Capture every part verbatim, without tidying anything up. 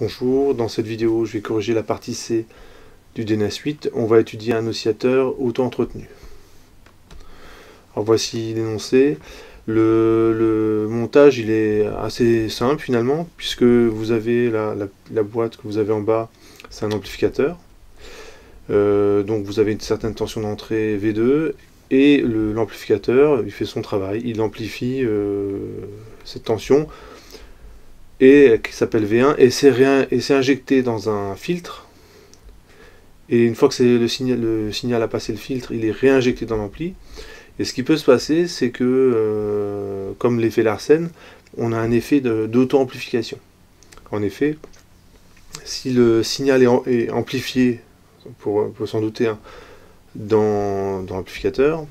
Bonjour, dans cette vidéo je vais corriger la partie C du D N S huit. On va étudier un oscillateur auto-entretenu. Alors voici l'énoncé. Le, le montage il est assez simple finalement, puisque vous avez la, la, la boîte que vous avez en bas, c'est un amplificateur. Euh, donc vous avez une certaine tension d'entrée V deux et l'amplificateur il fait son travail, il amplifie euh, cette tension et qui s'appelle V un, et c'est injecté dans un filtre, et une fois que c'est le signal, le signal a passé le filtre, il est réinjecté dans l'ampli. Et ce qui peut se passer, c'est que euh, comme l'effet Larsen, on a un effet d'auto-amplification. En effet, si le signal est, est amplifié, pour, pour s'en douter, hein, dans, dans l'amplificateur,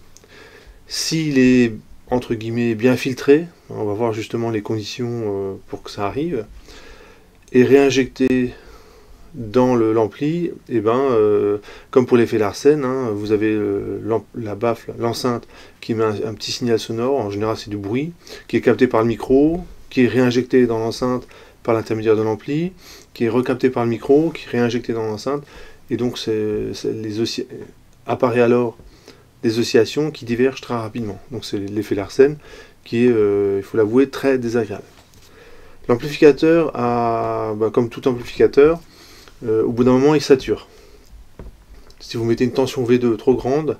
s'il est entre guillemets bien filtré, on va voir justement les conditions pour que ça arrive, et réinjecté dans l'ampli, et ben euh, comme pour l'effet Larsen, hein, vous avez la baffle, l'enceinte qui met un, un petit signal sonore, en général c'est du bruit, qui est capté par le micro, qui est réinjecté dans l'enceinte par l'intermédiaire de l'ampli, qui est recapté par le micro, qui est réinjecté dans l'enceinte, et donc c'est, c'est les apparaît alors des oscillations qui divergent très rapidement. Donc c'est l'effet Larsen qui est, euh, il faut l'avouer, très désagréable. L'amplificateur a, bah, comme tout amplificateur, euh, au bout d'un moment il sature. Si vous mettez une tension V deux trop grande,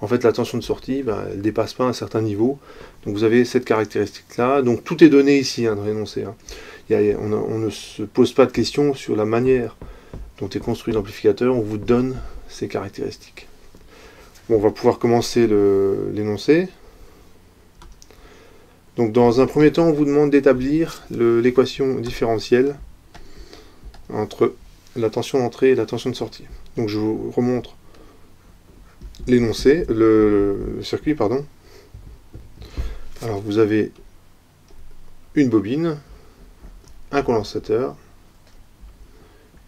en fait la tension de sortie, bah, elle ne dépasse pas un certain niveau. Donc vous avez cette caractéristique là. Donc tout est donné ici, hein, dans l'énoncé, hein. Il y a, on, a, on ne se pose pas de questions sur la manière dont est construit l'amplificateur, on vous donne ces caractéristiques. Bon, on va pouvoir commencer l'énoncé. Donc dans un premier temps, on vous demande d'établir l'équation différentielle entre la tension d'entrée et la tension de sortie. Donc je vous remontre l'énoncé, le, le circuit, pardon. Alors vous avez une bobine, un condensateur,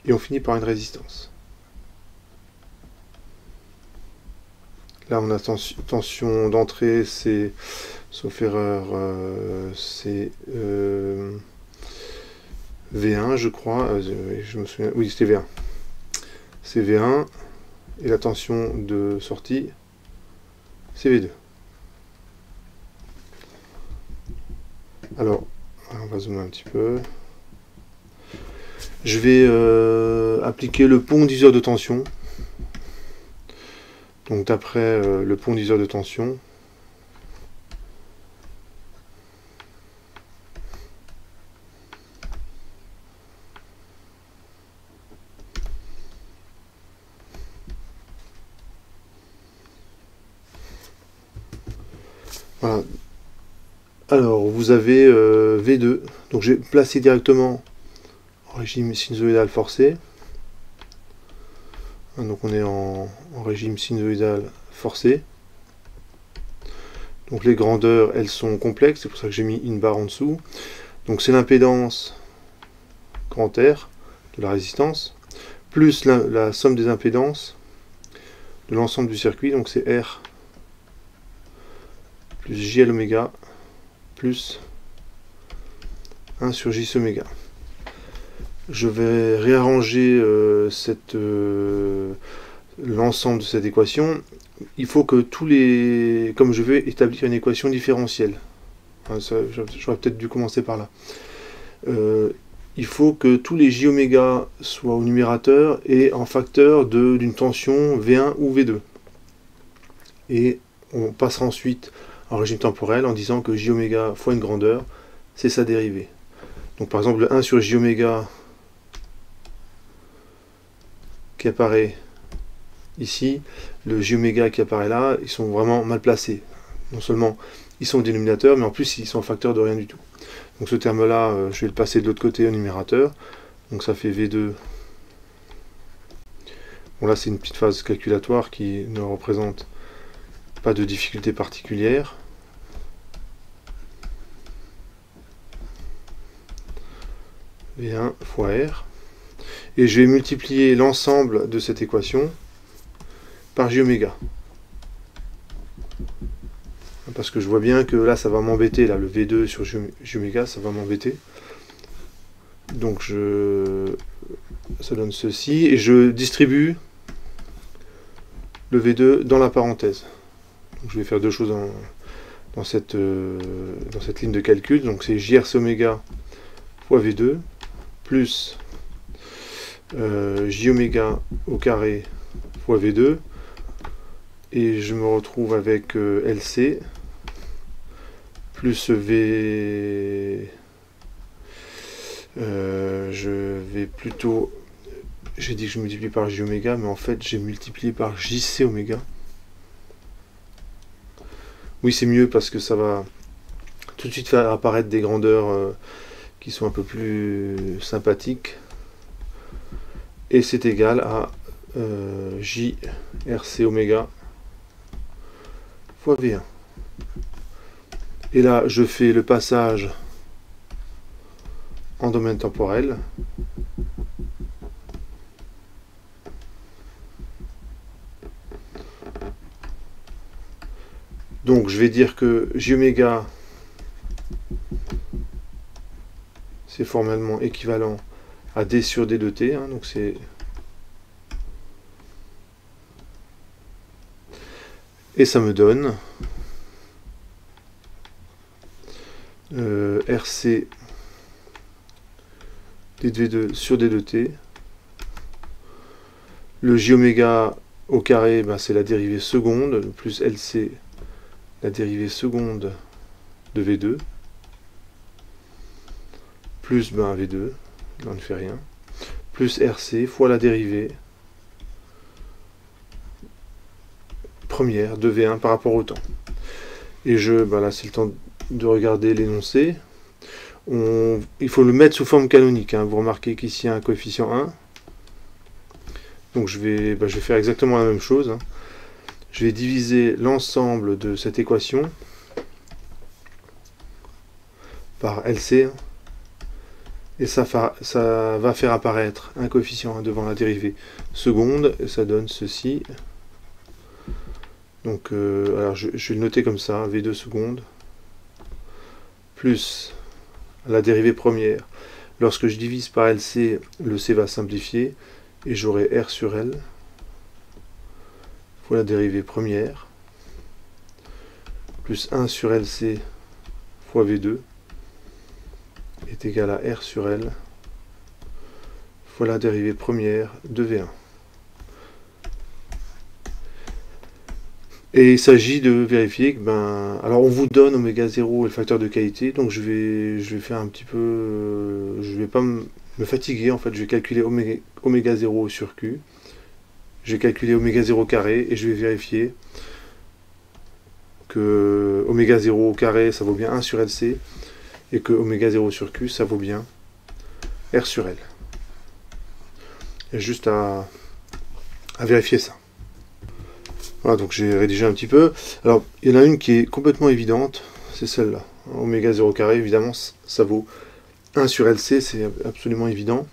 et on finit par une résistance. Là, on a tension d'entrée, c'est, sauf erreur, euh, c'est euh, V un, je crois. Euh, je me souviens, oui, c'était V un. C'est V un, et la tension de sortie, c'est V deux. Alors, on va zoomer un petit peu. Je vais euh, appliquer le pondiseur de tension. Donc d'après euh, le pondiseur de tension, voilà. Alors vous avez euh, V deux, donc j'ai placé directement en régime sinusoïdal forcé. Donc on est en, en régime sinusoïdal forcé. Donc les grandeurs, elles sont complexes, c'est pour ça que j'ai mis une barre en dessous. Donc c'est l'impédance grand R de la résistance, plus la, la somme des impédances de l'ensemble du circuit. Donc c'est R plus J L oméga plus un sur J S oméga. Je vais réarranger euh, euh, l'ensemble de cette équation. Il faut que tous les... Comme je vais établir une équation différentielle. Hein, j'aurais peut-être dû commencer par là. Euh, il faut que tous les J oméga soient au numérateur et en facteur d'une tension V un ou V deux. Et on passera ensuite en régime temporel en disant que J oméga fois une grandeur, c'est sa dérivée. Donc par exemple, le un sur J oméga qui apparaît ici, le J oméga qui apparaît là, ils sont vraiment mal placés. Non seulement ils sont au dénominateur, mais en plus ils sont facteurs de rien du tout. Donc ce terme-là, euh, je vais le passer de l'autre côté au numérateur. Donc ça fait V deux. Bon là, c'est une petite phase calculatoire qui ne représente pas de difficulté particulière. V un fois R. Et je vais multiplier l'ensemble de cette équation par J oméga. Parce que je vois bien que là, ça va m'embêter. Là, le V deux sur J oméga, ça va m'embêter. Donc je, ça donne ceci, et je distribue le V deux dans la parenthèse. Donc je vais faire deux choses en, dans, cette, euh, dans cette ligne de calcul. Donc c'est J R C oméga fois V deux plus euh, J oméga au carré fois V deux. Et je me retrouve avec euh, L C plus V... Euh, je vais plutôt... J'ai dit que je multiplie par J oméga, mais en fait j'ai multiplié par J C oméga. Oui, c'est mieux parce que ça va tout de suite faire apparaître des grandeurs euh, qui sont un peu plus sympathiques. Et c'est égal à euh, J R C oméga fois V un. Et là, je fais le passage en domaine temporel. Donc je vais dire que J oméga c'est formellement équivalent à D sur D de T, hein, donc c'est et ça me donne euh, R C D de V deux sur D de T. Le J oméga au carré, ben, c'est la dérivée seconde plus L C la dérivée seconde de V deux, plus ben, V deux, là on ne fait rien, plus R C fois la dérivée première de V un par rapport au temps. Et je, ben là c'est le temps de regarder l'énoncé. On, il faut le mettre sous forme canonique, hein. Vous remarquez qu'ici il y a un coefficient un. Donc je vais, ben, je vais faire exactement la même chose, hein. Je vais diviser l'ensemble de cette équation par L C, et ça, fa ça va faire apparaître un coefficient devant la dérivée seconde, et ça donne ceci. Donc euh, alors je, je vais le noter comme ça, V deux seconde, plus la dérivée première. Lorsque je divise par L C, le C va simplifier, et j'aurai R sur L. Fois la dérivée première, plus un sur L C fois V deux est égal à R sur L fois la dérivée première de V un. Et il s'agit de vérifier que, ben, alors on vous donne oméga zéro et le facteur de qualité, donc je vais, je vais faire un petit peu, je vais pas me fatiguer en fait, je vais calculer oméga, oméga zéro sur Q. J'ai calculé oméga zéro carré et je vais vérifier que oméga zéro carré ça vaut bien un sur L C et que oméga zéro sur Q ça vaut bien R sur L. Il y a juste à, à vérifier ça. Voilà, donc j'ai rédigé un petit peu. Alors il y en a une qui est complètement évidente, c'est celle-là. Oméga zéro carré évidemment ça vaut un sur L C, c'est absolument évident.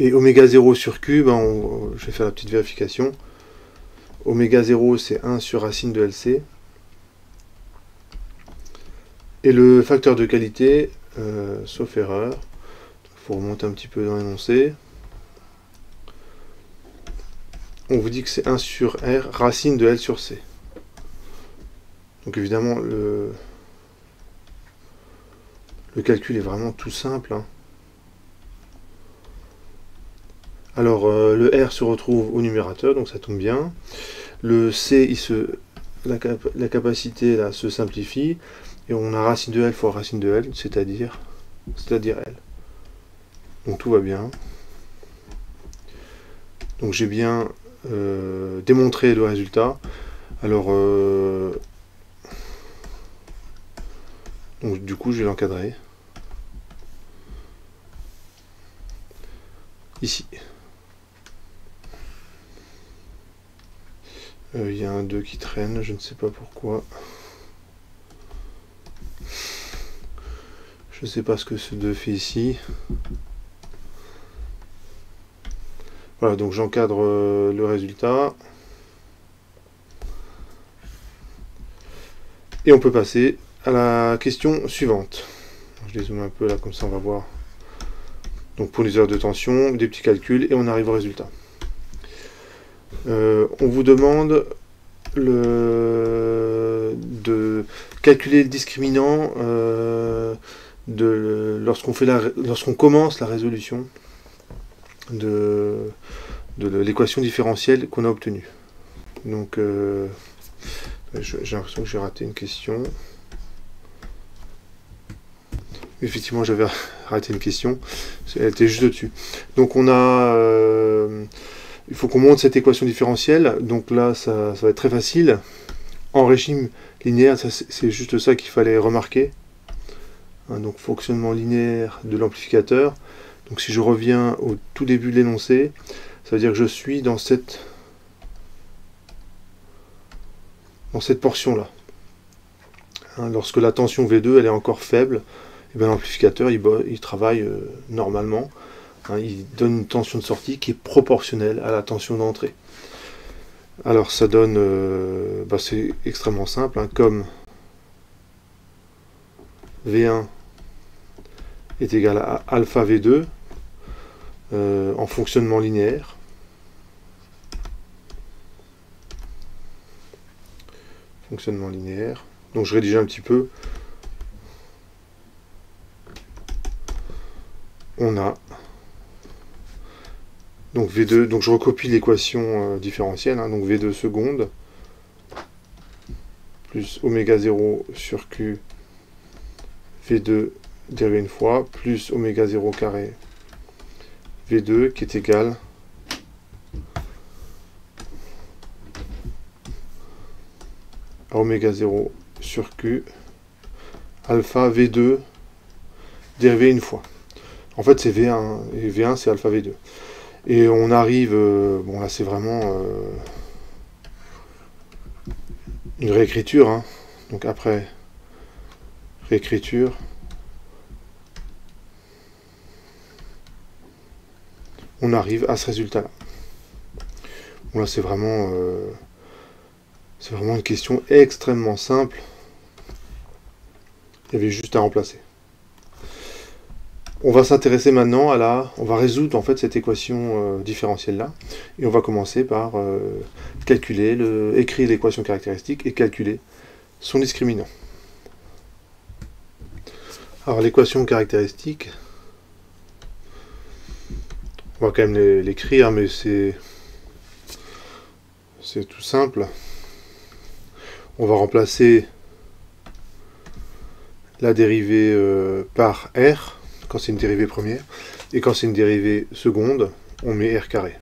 Et oméga zéro sur Q, ben on, je vais faire la petite vérification. Oméga zéro, c'est un sur racine de L C. Et le facteur de qualité, euh, sauf erreur, il faut remonter un petit peu dans l'énoncé. On vous dit que c'est un sur R, racine de L sur C. Donc évidemment, le, le calcul est vraiment tout simple, hein. Alors euh, le R se retrouve au numérateur, donc ça tombe bien. Le C, il se, la, cap, la capacité là, se simplifie. Et on a racine de L fois racine de L, c'est-à-dire c'est-à-dire L. Donc tout va bien. Donc j'ai bien euh, démontré le résultat. Alors, euh, donc, du coup, je vais l'encadrer. Ici. Il euh, y a un deux qui traîne, je ne sais pas pourquoi. Je ne sais pas ce que ce deux fait ici. Voilà, donc j'encadre euh, le résultat. Et on peut passer à la question suivante. Je les zoome un peu là, comme ça on va voir Donc pour les heures de tension, des petits calculs, et on arrive au résultat. Euh, on vous demande le, de calculer le discriminant euh, lorsqu'on lorsqu'on commence la résolution de, de l'équation différentielle qu'on a obtenue. Donc euh, j'ai l'impression que j'ai raté une question. Effectivement, j'avais raté une question, elle était juste au-dessus. Donc on a, euh, il faut qu'on monte cette équation différentielle, donc là ça, ça va être très facile. En régime linéaire, c'est juste ça qu'il fallait remarquer. Hein, donc fonctionnement linéaire de l'amplificateur. Donc si je reviens au tout début de l'énoncé, ça veut dire que je suis dans cette, dans cette portion-là. Hein, lorsque la tension V deux elle est encore faible, eh bien, l'amplificateur, il, il travaille euh, normalement. Hein, il donne une tension de sortie qui est proportionnelle à la tension d'entrée. Alors, ça donne... Euh, bah, c'est extrêmement simple. Hein, comme V un est égal à alpha V deux euh, en fonctionnement linéaire. Fonctionnement linéaire. Donc, je rédige un petit peu. On a donc V deux, donc je recopie l'équation euh, différentielle, hein, donc V deux seconde plus oméga zéro sur Q V deux dérivé une fois plus oméga zéro carré V deux qui est égal à oméga zéro sur Q alpha V deux dérivé une fois. En fait, c'est V un, et V un c'est alpha V deux. Et on arrive, euh, bon là c'est vraiment euh, une réécriture, hein. Donc après réécriture, on arrive à ce résultat-là. Bon là c'est vraiment, euh, c'est vraiment une question extrêmement simple, il y avait juste à remplacer. On va s'intéresser maintenant à la... On va résoudre en fait cette équation euh, différentielle-là. Et on va commencer par euh, calculer, le, écrire l'équation caractéristique et calculer son discriminant. Alors l'équation caractéristique, on va quand même l'écrire, mais c'est c'est tout simple. On va remplacer la dérivée euh, par R. Quand c'est une dérivée première, et quand c'est une dérivée seconde, on met R carré.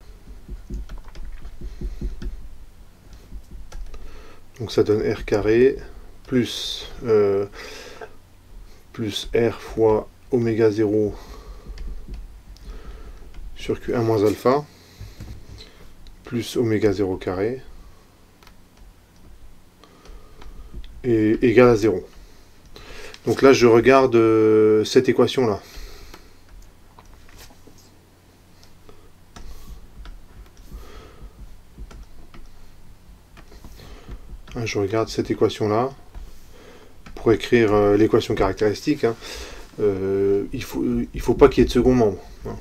Donc ça donne R carré plus, euh, plus R fois oméga zéro sur Q un moins alpha, plus oméga zéro carré, et égal à zéro. Donc là, je regarde euh, cette équation-là. Je regarde cette équation-là. Pour écrire euh, l'équation caractéristique, hein, euh, il ne faut, il faut pas qu'il y ait de second membre. Hein.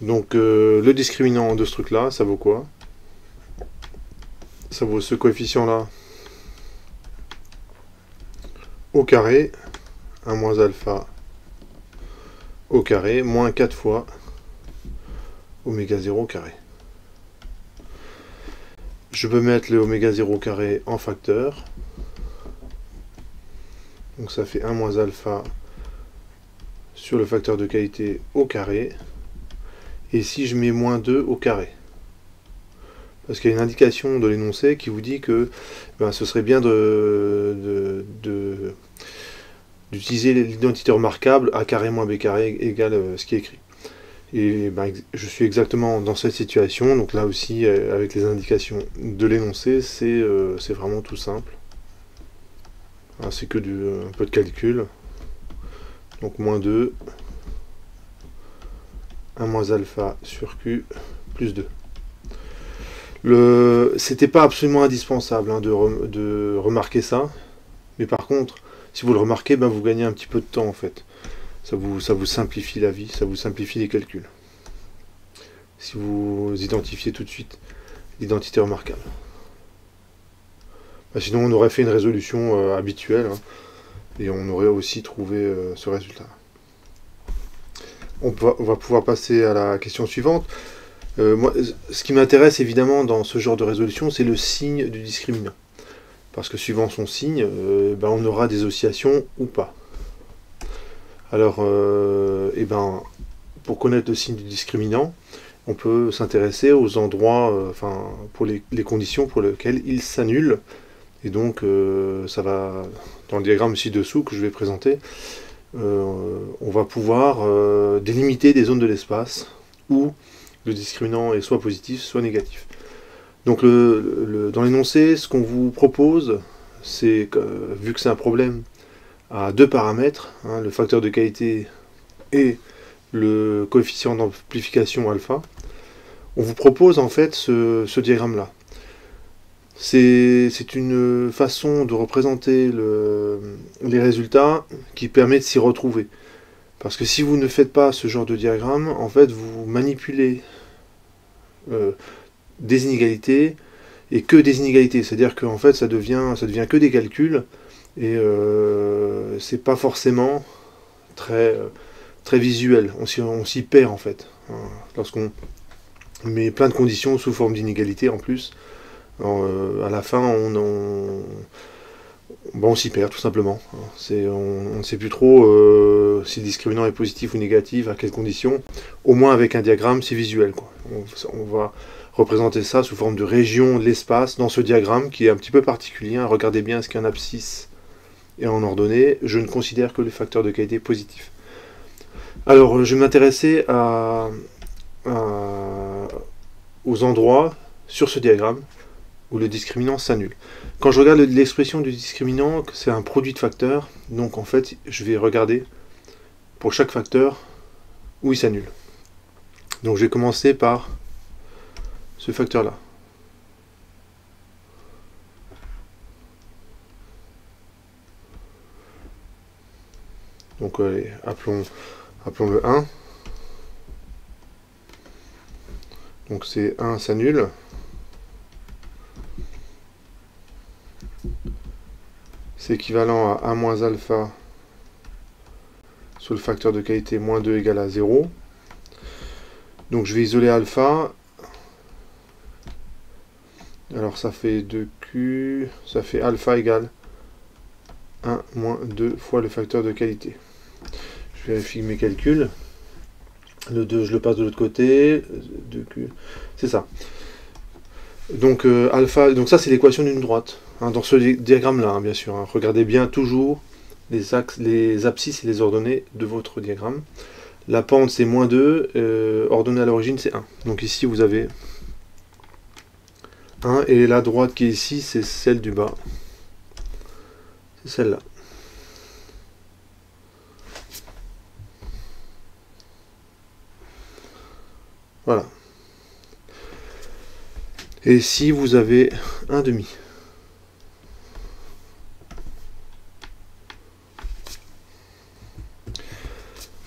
Donc euh, le discriminant de ce truc-là, ça vaut quoi? Ça vaut ce coefficient-là au carré. un moins alpha au carré, moins quatre fois oméga zéro au carré. Je peux mettre le oméga zéro au carré en facteur. Donc ça fait un moins alpha sur le facteur de qualité au carré. Et ici je mets moins deux au carré. Parce qu'il y a une indication de l'énoncé qui vous dit que ben, ce serait bien de... de, de d'utiliser l'identité remarquable A carré moins B carré égale euh, ce qui est écrit. Et ben, je suis exactement dans cette situation, donc là aussi euh, avec les indications de l'énoncé, c'est euh, c'est vraiment tout simple. C'est que du, un peu de calcul. Donc moins deux, un moins alpha sur Q, plus deux. Le, c'était pas absolument indispensable hein, de, re, de remarquer ça, mais par contre, si vous le remarquez, ben vous gagnez un petit peu de temps en fait. ça vous, ça vous simplifie la vie, ça vous simplifie les calculs. Si vous identifiez tout de suite l'identité remarquable. Bah, sinon, on aurait fait une résolution euh, habituelle, hein, et on aurait aussi trouvé euh, ce résultat. On, peut, on va pouvoir passer à la question suivante. Euh, moi, ce qui m'intéresse évidemment dans ce genre de résolution, c'est le signe du discriminant. Parce que suivant son signe, euh, ben, on aura des oscillations ou pas. Alors, euh, eh ben, pour connaître le signe du discriminant, on peut s'intéresser aux endroits, euh, enfin, pour les, les conditions pour lesquelles il s'annule. Et donc, euh, ça va, dans le diagramme ci-dessous que je vais présenter, euh, on va pouvoir euh, délimiter des zones de l'espace où le discriminant est soit positif, soit négatif. Donc le, le, dans l'énoncé, ce qu'on vous propose, c'est, euh, vu que c'est un problème à deux paramètres, hein, le facteur de qualité et le coefficient d'amplification alpha, on vous propose en fait ce, ce diagramme-là. C'est une façon de représenter le, les résultats qui permet de s'y retrouver. Parce que si vous ne faites pas ce genre de diagramme, en fait vous manipulez... Euh, des inégalités et que des inégalités, c'est-à-dire qu'en fait ça devient ça devient que des calculs et euh, c'est pas forcément très très visuel. On s'y perd en fait hein, lorsqu'on met plein de conditions sous forme d'inégalités en plus. Alors, euh, à la fin on on, ben, on s'y perd tout simplement. C'est on ne sait plus trop euh, si le discriminant est positif ou négatif, à quelles conditions. Au moins avec un diagramme c'est visuel quoi. On, on va représenter ça sous forme de région de l'espace dans ce diagramme qui est un petit peu particulier. Regardez bien ce qu'il y a en abscisse et en ordonnée. Je ne considère que le facteur de qualité positif. Alors, je vais m'intéresser à, à, aux endroits sur ce diagramme où le discriminant s'annule. Quand je regarde l'expression du discriminant, c'est un produit de facteurs. Donc, en fait, je vais regarder pour chaque facteur où il s'annule. Donc, je vais commencer par... ce facteur-là. Donc allez, appelons, appelons le un. Donc c'est un s'annule. C'est équivalent à un moins alpha sur le facteur de qualité moins deux égale à zéro. Donc je vais isoler alpha. Alors ça fait deux Q, ça fait alpha égale un moins deux fois le facteur de qualité. Je vérifie mes calculs. Le deux, je le passe de l'autre côté. deux Q, c'est ça. Donc euh, alpha, donc ça c'est l'équation d'une droite. Hein, dans ce diagramme-là, hein, bien sûr. Hein. Regardez bien toujours les axes, les abscisses et les ordonnées de votre diagramme. La pente c'est moins deux, euh, ordonnée à l'origine c'est un. Donc ici vous avez... et la droite qui est ici, c'est celle du bas. C'est celle-là. Voilà. Et ici, vous avez un demi.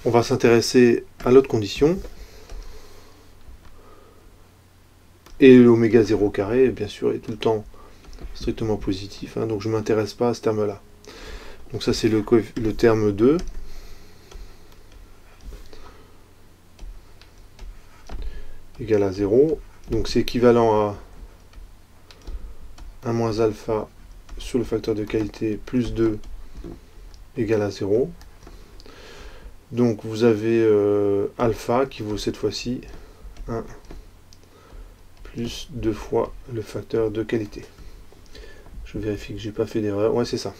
On va s'intéresser à l'autre condition. Et l'oméga zéro carré, bien sûr, est tout le temps strictement positif. Hein, donc je ne m'intéresse pas à ce terme-là. Donc ça, c'est le, le terme deux. Égal à zéro. Donc c'est équivalent à un moins alpha sur le facteur de qualité plus deux égale à zéro. Donc vous avez euh, alpha qui vaut cette fois-ci un. Plus deux fois le facteur de qualité. Je vérifie que j'ai pas fait d'erreur. Ouais, c'est ça.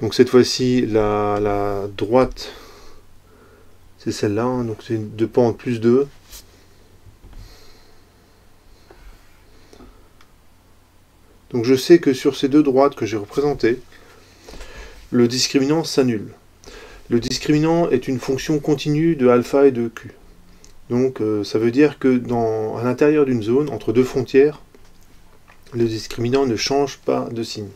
Donc cette fois-ci, la, la droite, c'est celle-là. Hein, donc c'est deux pentes plus deux. Donc je sais que sur ces deux droites que j'ai représentées, le discriminant s'annule. Le discriminant est une fonction continue de alpha et de Q. Donc euh, ça veut dire que dans, à l'intérieur d'une zone, entre deux frontières, le discriminant ne change pas de signe.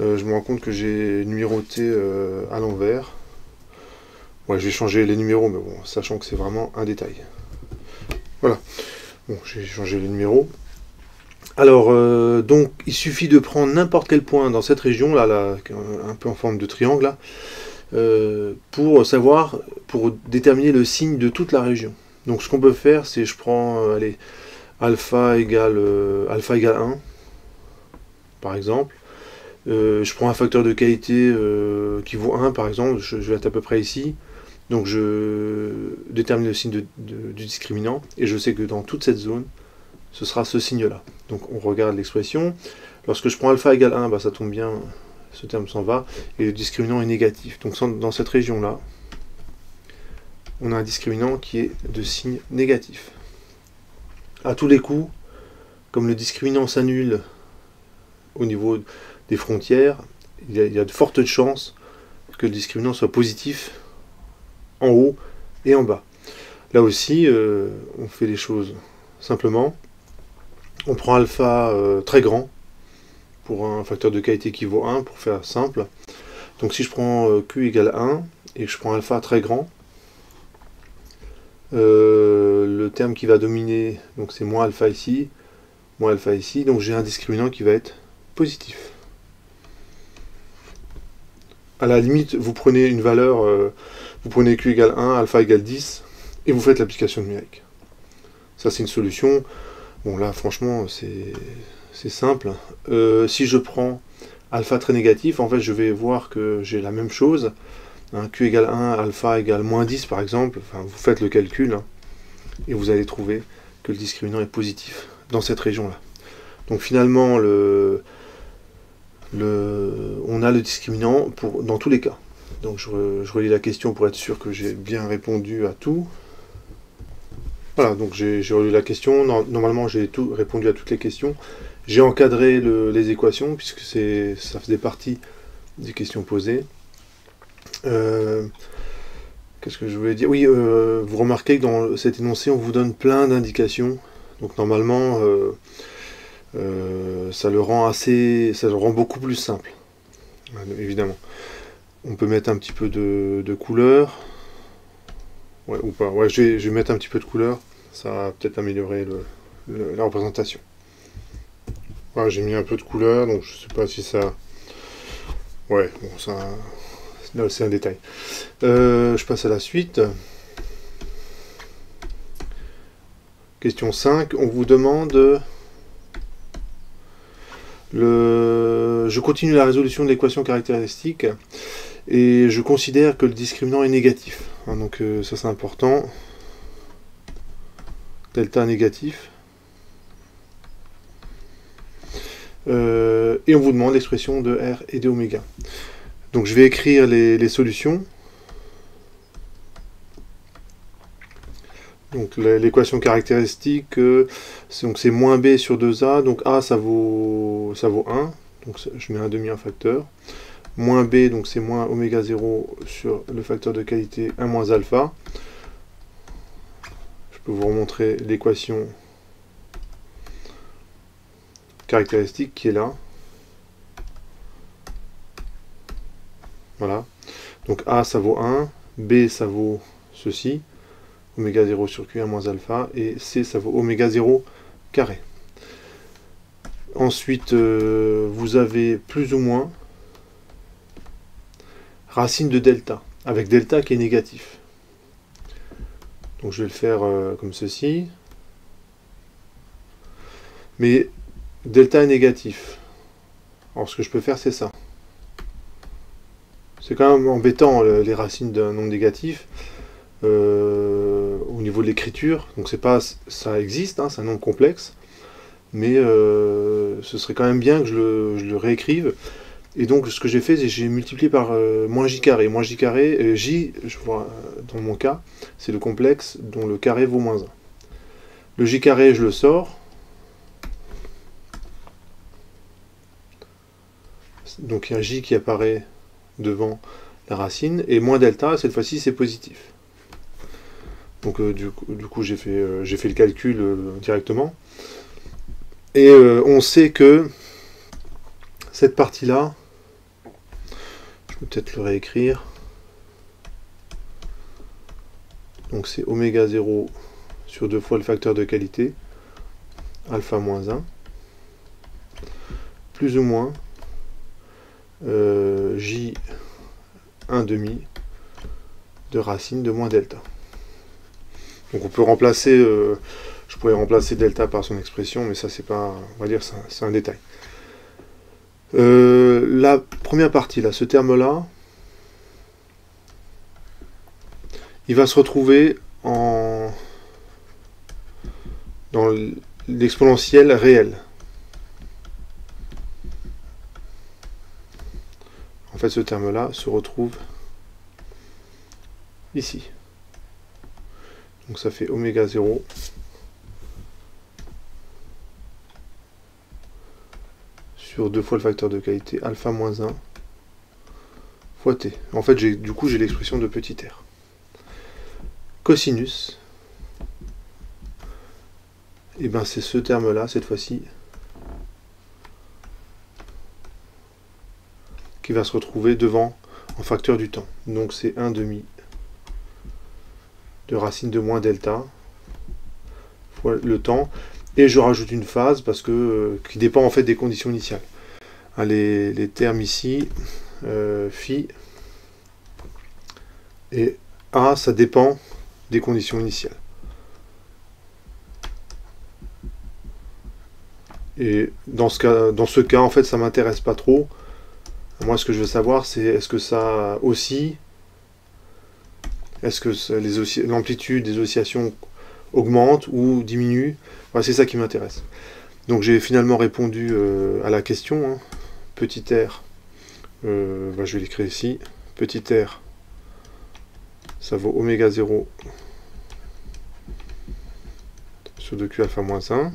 Euh, je me rends compte que j'ai numéroté euh, à l'envers. Ouais, je vais changer les numéros, mais bon, sachant que c'est vraiment un détail. Voilà. Bon, j'ai changé les numéros. Alors, euh, donc, il suffit de prendre n'importe quel point dans cette région, là, là, un peu en forme de triangle, là, euh, pour savoir, pour déterminer le signe de toute la région. Donc, ce qu'on peut faire, c'est je prends, euh, allez, alpha égale, euh, alpha égale un, par exemple. Euh, je prends un facteur de qualité euh, qui vaut un, par exemple, je, je vais être à peu près ici. Donc, je détermine le signe de, de, du discriminant, et je sais que dans toute cette zone, ce sera ce signe-là. Donc, on regarde l'expression. Lorsque je prends alpha égale un, bah, ça tombe bien, ce terme s'en va, et le discriminant est négatif. Donc, dans cette région-là, on a un discriminant qui est de signe négatif. À tous les coups, comme le discriminant s'annule au niveau des frontières, il y a, il y a de fortes chances que le discriminant soit positif en haut et en bas. Là aussi, euh, on fait les choses simplement. On prend alpha euh, très grand pour un facteur de qualité qui vaut un, pour faire simple. Donc si je prends euh, Q égale un et que je prends alpha très grand, euh, le terme qui va dominer, donc c'est moins alpha ici, moins alpha ici, donc j'ai un discriminant qui va être positif. À la limite, vous prenez une valeur, euh, vous prenez Q égale un, alpha égale dix, et vous faites l'application numérique. Ça, c'est une solution. Bon, là, franchement, c'est simple. Euh, si je prends alpha très négatif, en fait, je vais voir que j'ai la même chose. Hein, Q égale un, alpha égale moins dix, par exemple. Enfin, vous faites le calcul, hein, et vous allez trouver que le discriminant est positif dans cette région-là. Donc, finalement, le... Le, on a le discriminant pour, dans tous les cas. Donc je, re, je relis la question pour être sûr que j'ai bien répondu à tout. Voilà, donc j'ai relu la question. Normalement, j'ai tout répondu à toutes les questions. J'ai encadré le, les équations, puisque ça faisait partie des questions posées. Euh, Qu'est-ce que je voulais dire? Oui, euh, vous remarquez que dans cet énoncé, on vous donne plein d'indications. Donc normalement... Euh, Euh, ça le rend assez, ça le rend beaucoup plus simple, évidemment. On peut mettre un petit peu de, de couleur, ouais, ou pas. Ouais, je vais, je vais mettre un petit peu de couleur, ça va peut-être améliorer le, le, la représentation. Ouais, j'ai mis un peu de couleur, donc je sais pas si ça. Ouais, bon, ça, c'est un détail. Euh, je passe à la suite. Question cinq, on vous demande. Le... Je continue la résolution de l'équation caractéristique et je considère que le discriminant est négatif. Hein, donc euh, ça c'est important. Delta négatif. Euh, et on vous demande l'expression de R et de oméga. Donc je vais écrire les, les solutions. Donc l'équation caractéristique, euh, c'est moins b sur deux a, donc a ça vaut, ça vaut un, donc je mets un demi un facteur, moins b, donc c'est moins oméga zéro sur le facteur de qualité un moins alpha. Je peux vous remontrer l'équation caractéristique qui est là. Voilà, donc a ça vaut un, b ça vaut ceci, oméga zéro sur Q un moins alpha, et C ça vaut oméga zéro carré. Ensuite, euh, vous avez plus ou moins racine de delta, avec delta qui est négatif. Donc je vais le faire euh, comme ceci. Mais delta est négatif. Alors ce que je peux faire, c'est ça. C'est quand même embêtant le, les racines d'un nombre négatif. Euh, au niveau de l'écriture, donc c'est pas, ça existe, hein, c'est un nombre complexe, mais euh, ce serait quand même bien que je le, je le réécrive. Et donc ce que j'ai fait, c'est j'ai multiplié par euh, moins j carré, moins j carré, euh, j, je vois dans mon cas, c'est le complexe dont le carré vaut moins un. Le j carré, je le sors, donc il y a j qui apparaît devant la racine, et moins delta, cette fois-ci c'est positif. Donc euh, du coup, du coup j'ai fait, euh, j'ai fait le calcul euh, directement. Et euh, on sait que cette partie-là, je peux peut-être le réécrire. donc c'est oméga zéro sur deux fois le facteur de qualité, alpha moins un, plus ou moins euh, j un demi de racine de moins delta. Donc on peut remplacer, euh, je pourrais remplacer delta par son expression, mais ça c'est pas, on va dire, c'est un, un détail. Euh, la première partie, là, ce terme-là, il va se retrouver en dans l'exponentielle réelle. En fait, ce terme-là se retrouve ici. Donc ça fait oméga zéro sur deux fois le facteur de qualité alpha moins un fois t. En fait, du coup, j'ai l'expression de petit r. Cosinus, et bien c'est ce terme-là, cette fois-ci, qui va se retrouver devant en facteur du temps. Donc c'est un demi de racine de moins delta fois le temps, et je rajoute une phase parce que euh, qui dépend en fait des conditions initiales. Hein, les, les termes ici, euh, phi et a, ça dépend des conditions initiales. Et dans ce cas, dans ce cas en fait, ça m'intéresse pas trop. Moi, ce que je veux savoir, c'est est-ce que ça oscille. Est-ce que l'amplitude des oscillations augmente ou diminue? Enfin, c'est ça qui m'intéresse. Donc j'ai finalement répondu euh, à la question. Hein. Petit r, euh, bah, je vais l'écrire ici. Petit r, ça vaut oméga zéro sur deux q alpha moins un.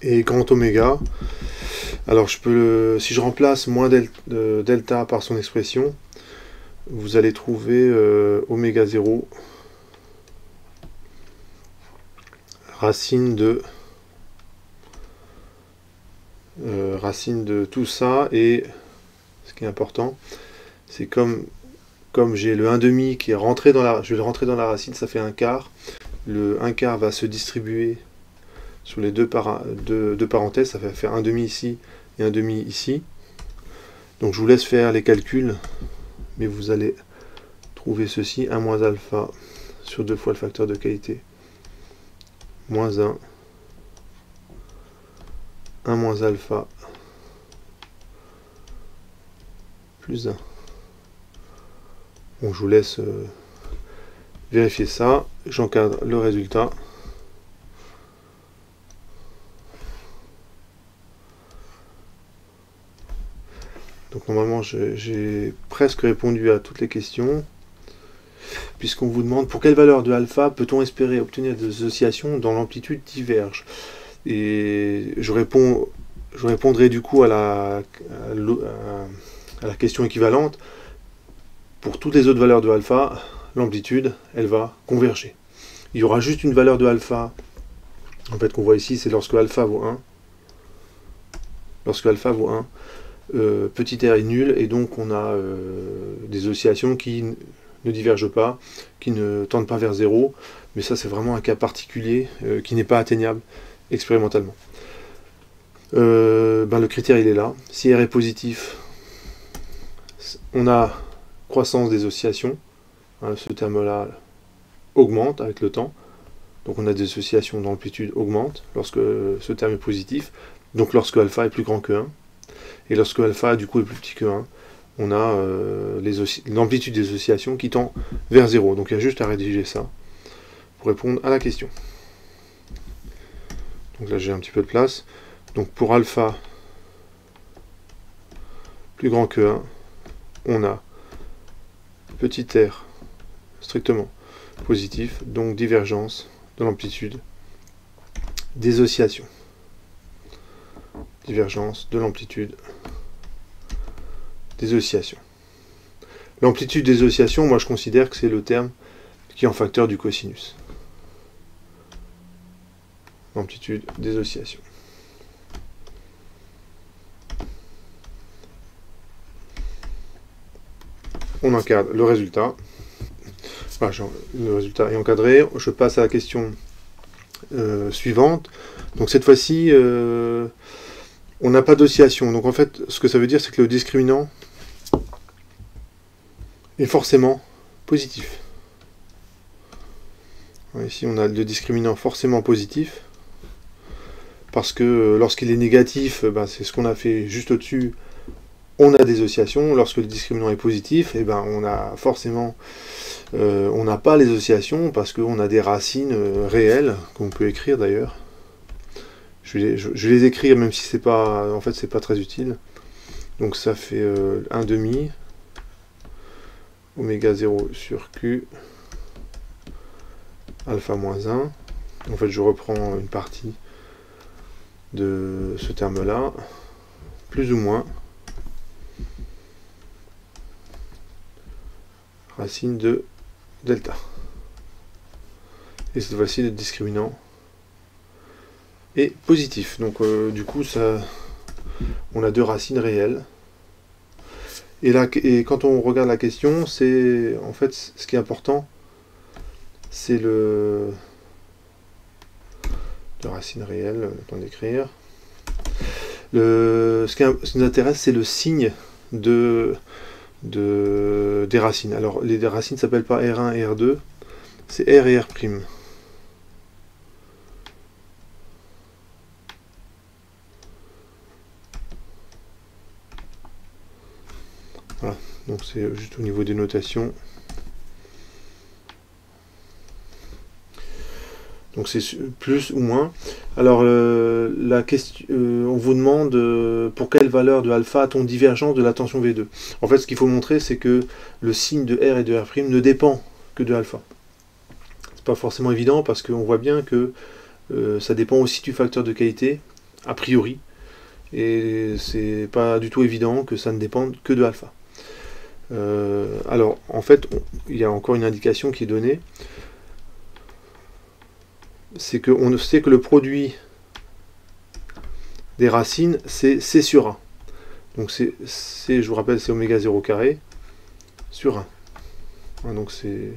Et grand oméga, alors je peux, le, si je remplace moins delta, euh, delta par son expression, vous allez trouver euh, oméga zéro racine de euh, racine de tout ça. Et ce qui est important, c'est comme comme j'ai le un demi qui est rentré dans la je vais le rentrer dans la racine, ça fait un quart. Le un quart va se distribuer sur les deux, para, deux, deux parenthèses, ça va faire un demi ici et un demi ici. Donc je vous laisse faire les calculs, mais vous allez trouver ceci, un moins alpha sur deux fois le facteur de qualité, moins un, un moins alpha, plus un. Bon, je vous laisse euh, vérifier ça, j'encadre le résultat. Donc normalement j'ai presque répondu à toutes les questions, puisqu'on vous demande pour quelle valeur de alpha peut-on espérer obtenir des oscillations dont l'amplitude diverge. Et je, réponds, je répondrai du coup à la, à, la, à la question équivalente. Pour toutes les autres valeurs de alpha, l'amplitude elle va converger. Il y aura juste une valeur de alpha en fait qu'on voit ici, c'est lorsque alpha vaut un. Lorsque alpha vaut un. Euh, petit r est nul, et donc on a euh, des oscillations qui ne divergent pas, qui ne tendent pas vers zéro, mais ça c'est vraiment un cas particulier euh, qui n'est pas atteignable expérimentalement. Euh, ben, le critère il est là, si r est positif, on a croissance des oscillations, hein, ce terme là augmente avec le temps, donc on a des oscillations d'amplitude augmente lorsque ce terme est positif, donc lorsque alpha est plus grand que un. Et lorsque alpha du coup est plus petit que un, on a euh, l'amplitude des oscillations qui tend vers zéro. Donc il y a juste à rédiger ça pour répondre à la question. Donc là j'ai un petit peu de place. Donc pour alpha plus grand que un, on a petit r strictement positif, donc divergence de l'amplitude des oscillations. Divergence de l'amplitude des oscillations. L'amplitude des oscillations, moi je considère que c'est le terme qui est en facteur du cosinus. L'amplitude des oscillations. On encadre le résultat. Enfin, genre, le résultat est encadré. Je passe à la question euh, suivante. Donc cette fois-ci, euh, on n'a pas d'oscillation. Donc en fait, ce que ça veut dire, c'est que le discriminant est forcément positif. Ici, on a le discriminant forcément positif. Parce que lorsqu'il est négatif, ben, c'est ce qu'on a fait juste au-dessus, on a des oscillations. Lorsque le discriminant est positif, eh ben, on a forcément, euh, on n'a pas les oscillations parce qu'on a des racines réelles qu'on peut écrire d'ailleurs. Je vais, je, je vais les écrire même si c'est pas, en fait, c'est pas très utile. Donc ça fait euh, un demi oméga zéro sur Q alpha moins un. En fait, je reprends une partie de ce terme-là, plus ou moins racine de delta. Et cette fois-ci, le discriminant est positif. Donc euh, du coup, ça, on a deux racines réelles. Et, là, et quand on regarde la question, c'est en fait ce qui est important, c'est le de racine réelle, le temps d'écrire. Le, ce, qui, ce qui nous intéresse, c'est le signe de, de, des racines. Alors, les racines ne s'appellent pas R un et R deux, c'est R et R'. Voilà, donc c'est juste au niveau des notations. Donc c'est plus ou moins. Alors euh, la question, euh, on vous demande euh, pour quelle valeur de alpha a-t-on divergence de la tension V deux. En fait, ce qu'il faut montrer, c'est que le signe de R et de R' ne dépend que de alpha. C'est pas forcément évident parce qu'on voit bien que euh, ça dépend aussi du facteur de qualité, a priori. Et c'est pas du tout évident que ça ne dépende que de alpha. Euh, alors en fait, il y a encore une indication qui est donnée. C'est qu'on sait que le produit des racines, c'est C sur un. Donc c'est, je vous rappelle, c'est oméga zéro carré sur un. Donc c'est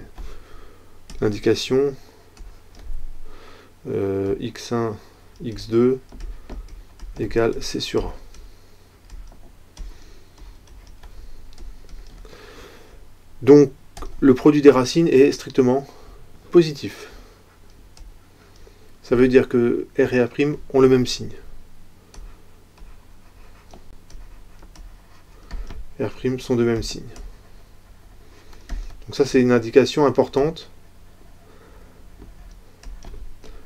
l'indication euh, x un, x deux égale C sur un. Donc le produit des racines est strictement positif. Ça veut dire que R et A' ont le même signe. R' sont de même signe. Donc ça, c'est une indication importante.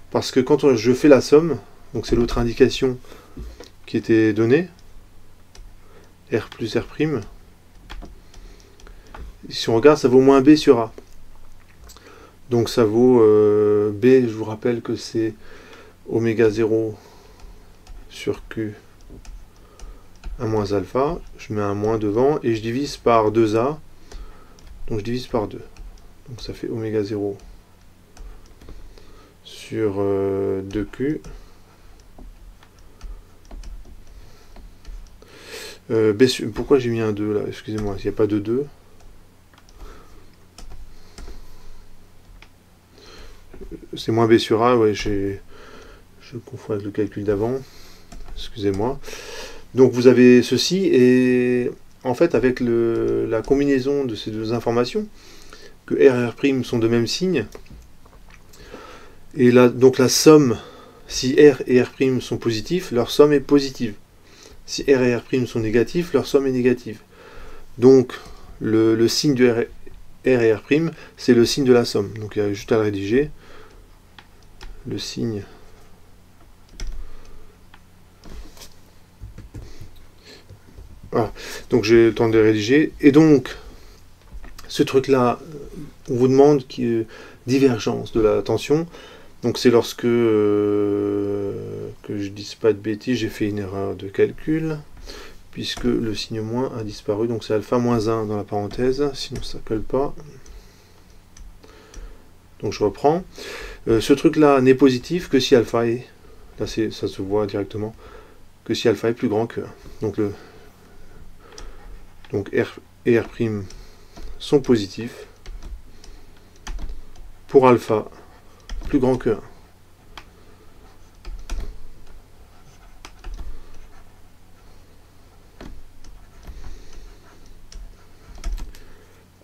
Parce que quand je fais la somme, donc c'est l'autre indication qui était donnée, R plus R', si on regarde, ça vaut moins B sur A. Donc ça vaut euh, B, je vous rappelle que c'est oméga zéro sur Q un moins alpha. Je mets un moins devant et je divise par deux A. Donc je divise par deux. Donc ça fait oméga zéro sur euh, deux Q. Euh, B sur, pourquoi j'ai mis un deux là? Excusez-moi, il n'y a pas de deux. C'est moins B sur A, ouais, je confonds avec le calcul d'avant, excusez-moi. Donc vous avez ceci, et en fait avec le, la combinaison de ces deux informations, que R et R' sont de même signe, et là, donc la somme, si R et R' sont positifs, leur somme est positive. Si R et R' sont négatifs, leur somme est négative. Donc le, le signe de R et R', c'est le signe de la somme, donc il y a juste à le rédiger. Le signe voilà. Donc j'ai le temps de les rédiger, et donc ce truc là on vous demande qui est divergence de la tension. Donc c'est lorsque euh, que je dise pas de bêtises, j'ai fait une erreur de calcul puisque le signe moins a disparu, donc c'est alpha moins un dans la parenthèse, sinon ça colle pas. Donc je reprends. Euh, ce truc-là n'est positif que si alpha est, là c'est, ça se voit directement, que si alpha est plus grand que un. Donc, le, donc R et R' sont positifs. pour alpha plus grand que un.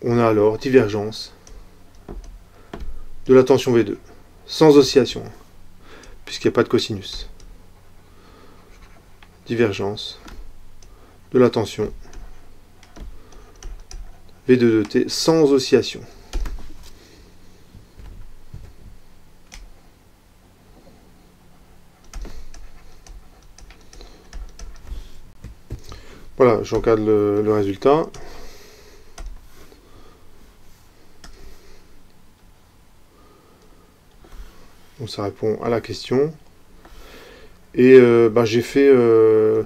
On a alors divergence de la tension V deux, sans oscillation, puisqu'il n'y a pas de cosinus. Divergence de la tension V deux de T sans oscillation. Voilà, je regarde le, le résultat. Donc ça répond à la question. Et euh, bah, j'ai fait... Euh,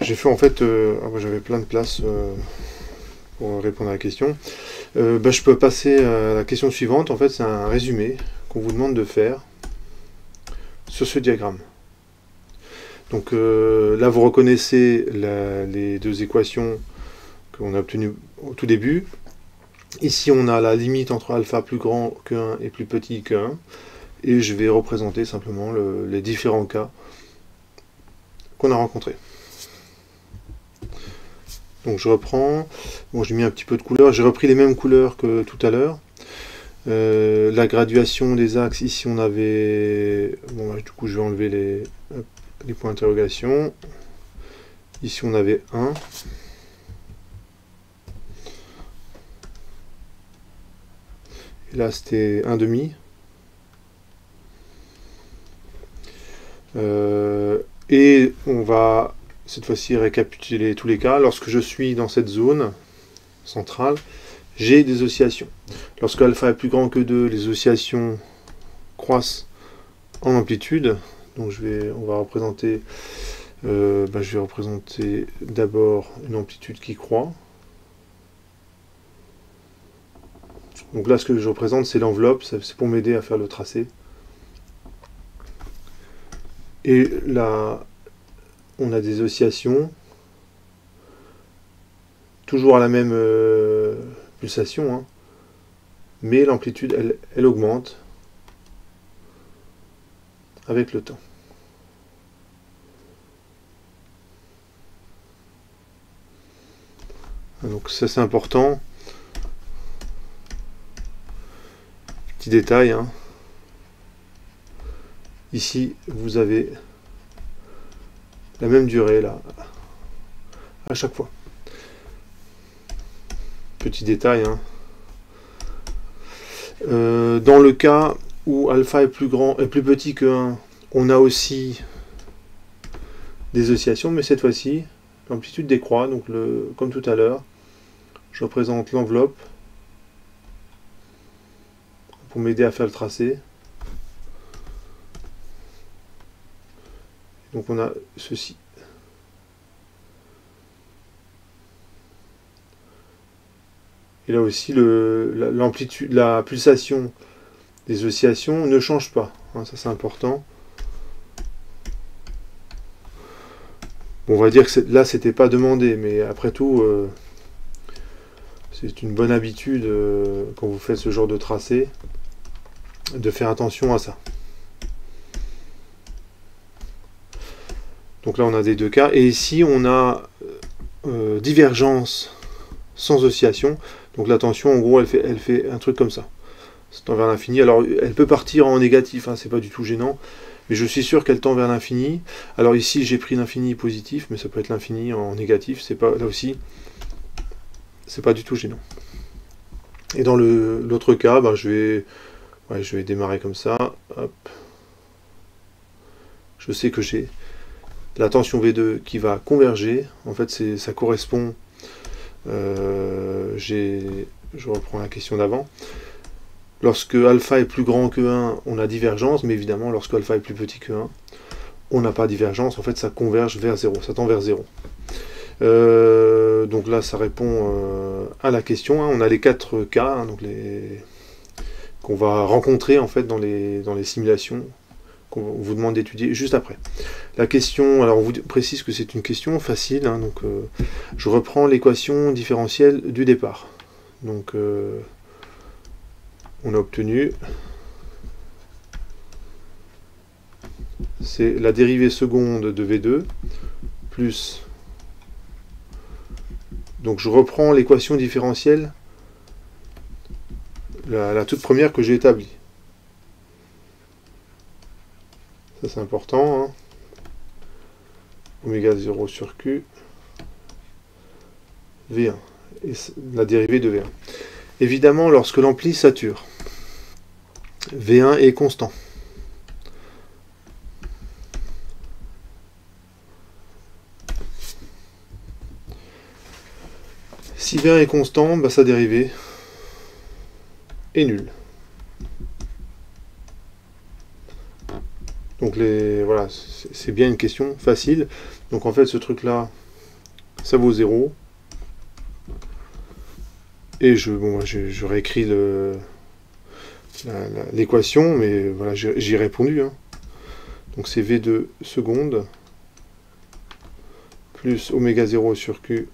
j'ai fait en fait... Euh, ah, bah, j'avais plein de places euh, pour répondre à la question. Euh, bah, je peux passer à la question suivante. En fait, c'est un résumé qu'on vous demande de faire sur ce diagramme. Donc euh, là, vous reconnaissez la, les deux équations qu'on a obtenues au tout début. Ici, on a la limite entre alpha plus grand que un et plus petit que un. Et je vais représenter simplement le, les différents cas qu'on a rencontrés. Donc je reprends. Bon, j'ai mis un petit peu de couleur. J'ai repris les mêmes couleurs que tout à l'heure. Euh, la graduation des axes, ici on avait... Bon, là, du coup, je vais enlever les, les points d'interrogation. Ici, on avait un. Là, c'était un demi. Euh, et on va cette fois-ci récapituler tous les cas. Lorsque je suis dans cette zone centrale, j'ai des oscillations. Lorsque alpha est plus grand que deux, les oscillations croissent en amplitude. Donc, je vais, on va représenter. Euh, ben, je vais représenter d'abord une amplitude qui croît. Donc là, ce que je représente, c'est l'enveloppe, c'est pour m'aider à faire le tracé. Et là, on a des oscillations, toujours à la même euh, pulsation, hein, mais l'amplitude, elle, elle augmente avec le temps. Donc ça, c'est important. Petit détail, hein. Ici vous avez la même durée là à chaque fois. Petit détail, hein. Euh, dans le cas où alpha est plus grand et plus petit que un, on a aussi des oscillations, mais cette fois-ci l'amplitude décroît. Donc le comme tout à l'heure, je représente l'enveloppe pour m'aider à faire le tracé. Donc on a ceci. Et là aussi, le, l'amplitude, la pulsation des oscillations ne change pas. Hein, ça, c'est important. Bon, on va dire que là, c'était pas demandé, mais après tout, euh, c'est une bonne habitude euh, quand vous faites ce genre de tracé, de faire attention à ça. Donc là, on a des deux cas. Et ici, on a euh, divergence sans oscillation. Donc la tension, en gros, elle fait, elle fait un truc comme ça. Ça tend vers l'infini. Alors, elle peut partir en négatif, hein, c'est pas du tout gênant. Mais je suis sûr qu'elle tend vers l'infini. Alors ici, j'ai pris l'infini positif, mais ça peut être l'infini en négatif. C'est pas, là aussi, c'est pas du tout gênant. Et dans l'autre cas, ben, je vais... Ouais, je vais démarrer comme ça. Hop. Je sais que j'ai la tension V deux qui va converger. En fait, ça correspond... Euh, je reprends la question d'avant. Lorsque alpha est plus grand que un, on a divergence. Mais évidemment, lorsque alpha est plus petit que un, on n'a pas divergence. En fait, ça converge vers zéro. Ça tend vers zéro. Euh, donc là, ça répond euh, à la question. Hein. On a les quatre cas, hein, donc les... qu'on va rencontrer en fait dans les, dans les simulations qu'on vous demande d'étudier juste après. La question, alors on vous précise que c'est une question facile, hein, donc euh, je reprends l'équation différentielle du départ. Donc euh, on a obtenu, c'est la dérivée seconde de V deux plus, donc je reprends l'équation différentielle, la, la toute première que j'ai établie. Ça c'est important, hein. Oméga zéro sur Q, V un, et la dérivée de V un. Évidemment, lorsque l'ampli sature, V un est constant. Si V un est constant, bah, sa dérivée est nulle. Donc les, voilà, c'est bien une question facile. Donc en fait, ce truc-là, ça vaut zéro. Et je, bon, je, je réécris l'équation, mais voilà, j'y ai répondu. Hein. Donc c'est V deux seconde plus oméga zéro sur Q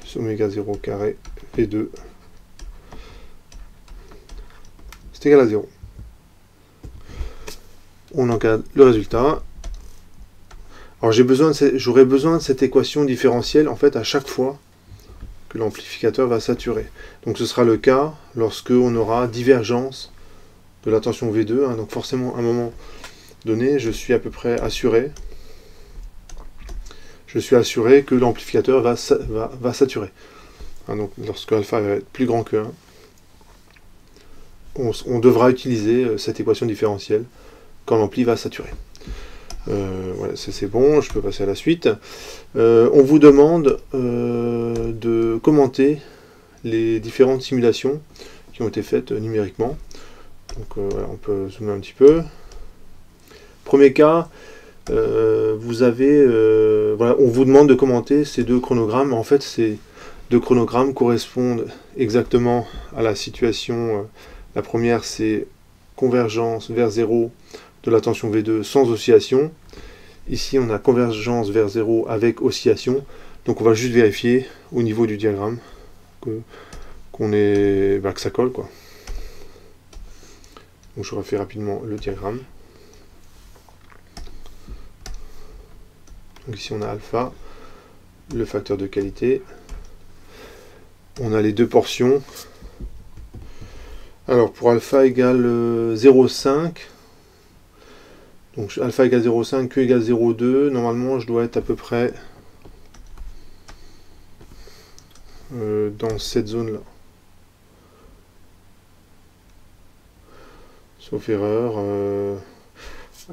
plus oméga zéro carré V deux. C'est égal à zéro. On encadre le résultat. Alors j'ai besoin de j'aurais besoin de cette équation différentielle en fait à chaque fois que l'amplificateur va saturer. Donc ce sera le cas lorsque on aura divergence de la tension V deux. Hein, donc forcément à un moment donné, je suis à peu près assuré. Je suis assuré que l'amplificateur va, va, va saturer. Hein, donc lorsque alpha va être plus grand que un, on, on devra utiliser cette équation différentielle quand l'ampli va saturer. Euh, voilà, c'est bon, je peux passer à la suite. Euh, on vous demande euh, de commenter les différentes simulations qui ont été faites numériquement. Donc euh, voilà, on peut zoomer un petit peu. Premier cas, euh, vous avez, euh, voilà, on vous demande de commenter ces deux chronogrammes. En fait, ces deux chronogrammes correspondent exactement à la situation. La première, c'est convergence vers zéro de la tension V deux sans oscillation. Ici on a convergence vers zéro avec oscillation, donc on va juste vérifier au niveau du diagramme que, qu'on est, bah, que ça colle quoi. Donc je refais rapidement le diagramme. Donc ici on a alpha, le facteur de qualité, on a les deux portions. Alors pour alpha égale zéro virgule cinq, donc alpha égale zéro virgule cinq, Q égale zéro virgule deux, normalement je dois être à peu près euh, dans cette zone là. Sauf erreur, euh,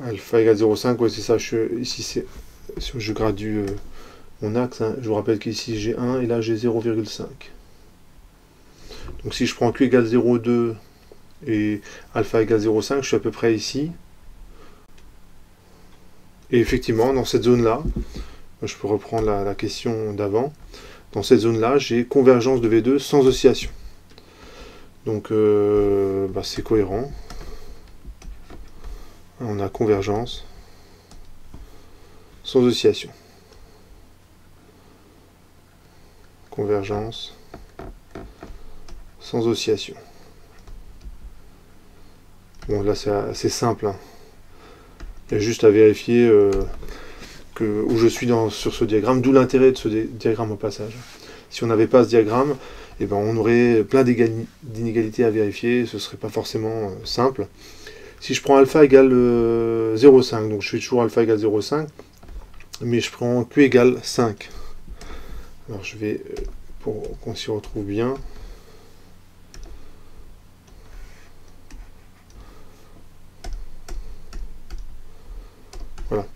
alpha égale zéro virgule cinq, ouais c'est ça, je, ici c'est, je gradue euh, mon axe, hein, je vous rappelle qu'ici j'ai un et là j'ai zéro virgule cinq. Donc si je prends Q égale zéro virgule deux et alpha égale zéro virgule cinq, je suis à peu près ici. Et effectivement, dans cette zone-là, je peux reprendre la, la question d'avant, dans cette zone-là, j'ai convergence de V deux sans oscillation. Donc, euh, bah, c'est cohérent. On a convergence sans oscillation. Convergence sans oscillation. Bon, là, c'est assez simple, hein. Il y a juste à vérifier euh, que, où je suis dans, sur ce diagramme, d'où l'intérêt de ce di diagramme au passage. Si on n'avait pas ce diagramme, eh ben, on aurait plein d'inégalités à vérifier, ce ne serait pas forcément euh, simple. Si je prends alpha égale euh, zéro virgule cinq, donc je suis toujours alpha égale zéro virgule cinq, mais je prends Q égale cinq. Alors je vais, pour qu'on s'y retrouve bien, voilà.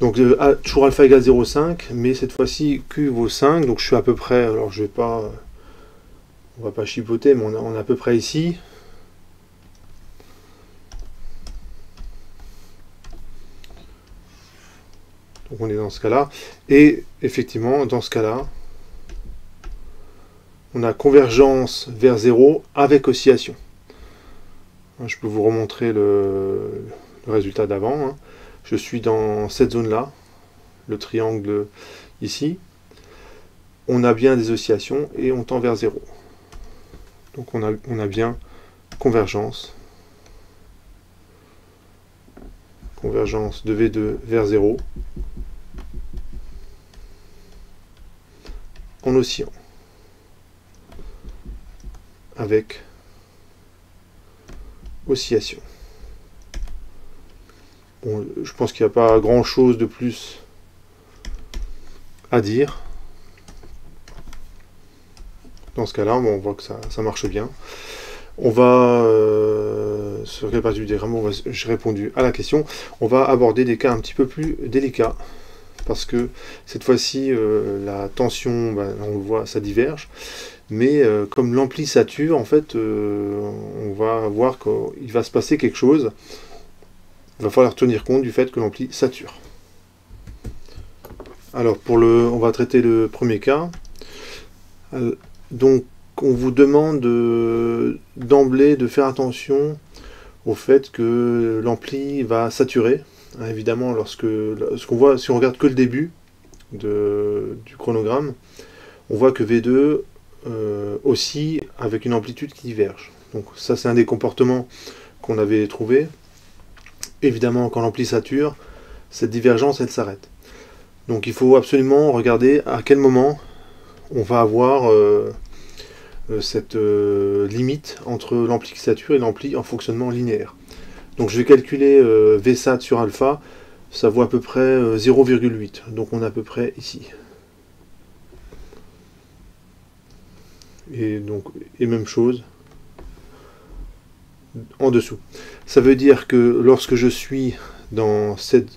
Donc euh, toujours alpha égale zéro virgule cinq, mais cette fois-ci Q vaut cinq, donc je suis à peu près, alors je vais pas, euh, on va pas chipoter, mais on, a, on est à peu près ici. Donc on est dans ce cas-là, et effectivement dans ce cas-là, on a convergence vers zéro avec oscillation. Je peux vous remontrer le, le résultat d'avant, hein. Je suis dans cette zone-là, le triangle ici. on a bien des oscillations et on tend vers zéro. Donc on a, on a bien convergence. Convergence de V deux vers zéro en oscillant avec oscillation. Bon, je pense qu'il n'y a pas grand chose de plus à dire. Dans ce cas-là, bon, on voit que ça, ça marche bien. On va, euh, sur quelle partie du diagramme j'ai répondu à la question, on va aborder des cas un petit peu plus délicats, parce que cette fois-ci, euh, la tension, ben, on le voit, ça diverge, mais euh, comme l'ampli sature, en fait, euh, on va voir qu'il va se passer quelque chose, il va falloir tenir compte du fait que l'ampli sature. Alors, pour le, on va traiter le premier cas. Donc, on vous demande d'emblée de faire attention au fait que l'ampli va saturer. Hein, évidemment, lorsque, lorsqu'on voit, si on regarde que le début de, du chronogramme, on voit que V deux euh, oscille avec une amplitude qui diverge. Donc ça, c'est un des comportements qu'on avait trouvé. Évidemment, quand l'ampli sature, cette divergence, elle s'arrête. Donc il faut absolument regarder à quel moment on va avoir... Euh, cette euh, limite entre l'ampli qui sature et l'ampli en fonctionnement linéaire. Donc je vais calculer euh, Vsat sur alpha, ça vaut à peu près euh, zéro virgule huit, donc on est à peu près ici. Et donc, et même chose en dessous. Ça veut dire que lorsque je suis dans cette,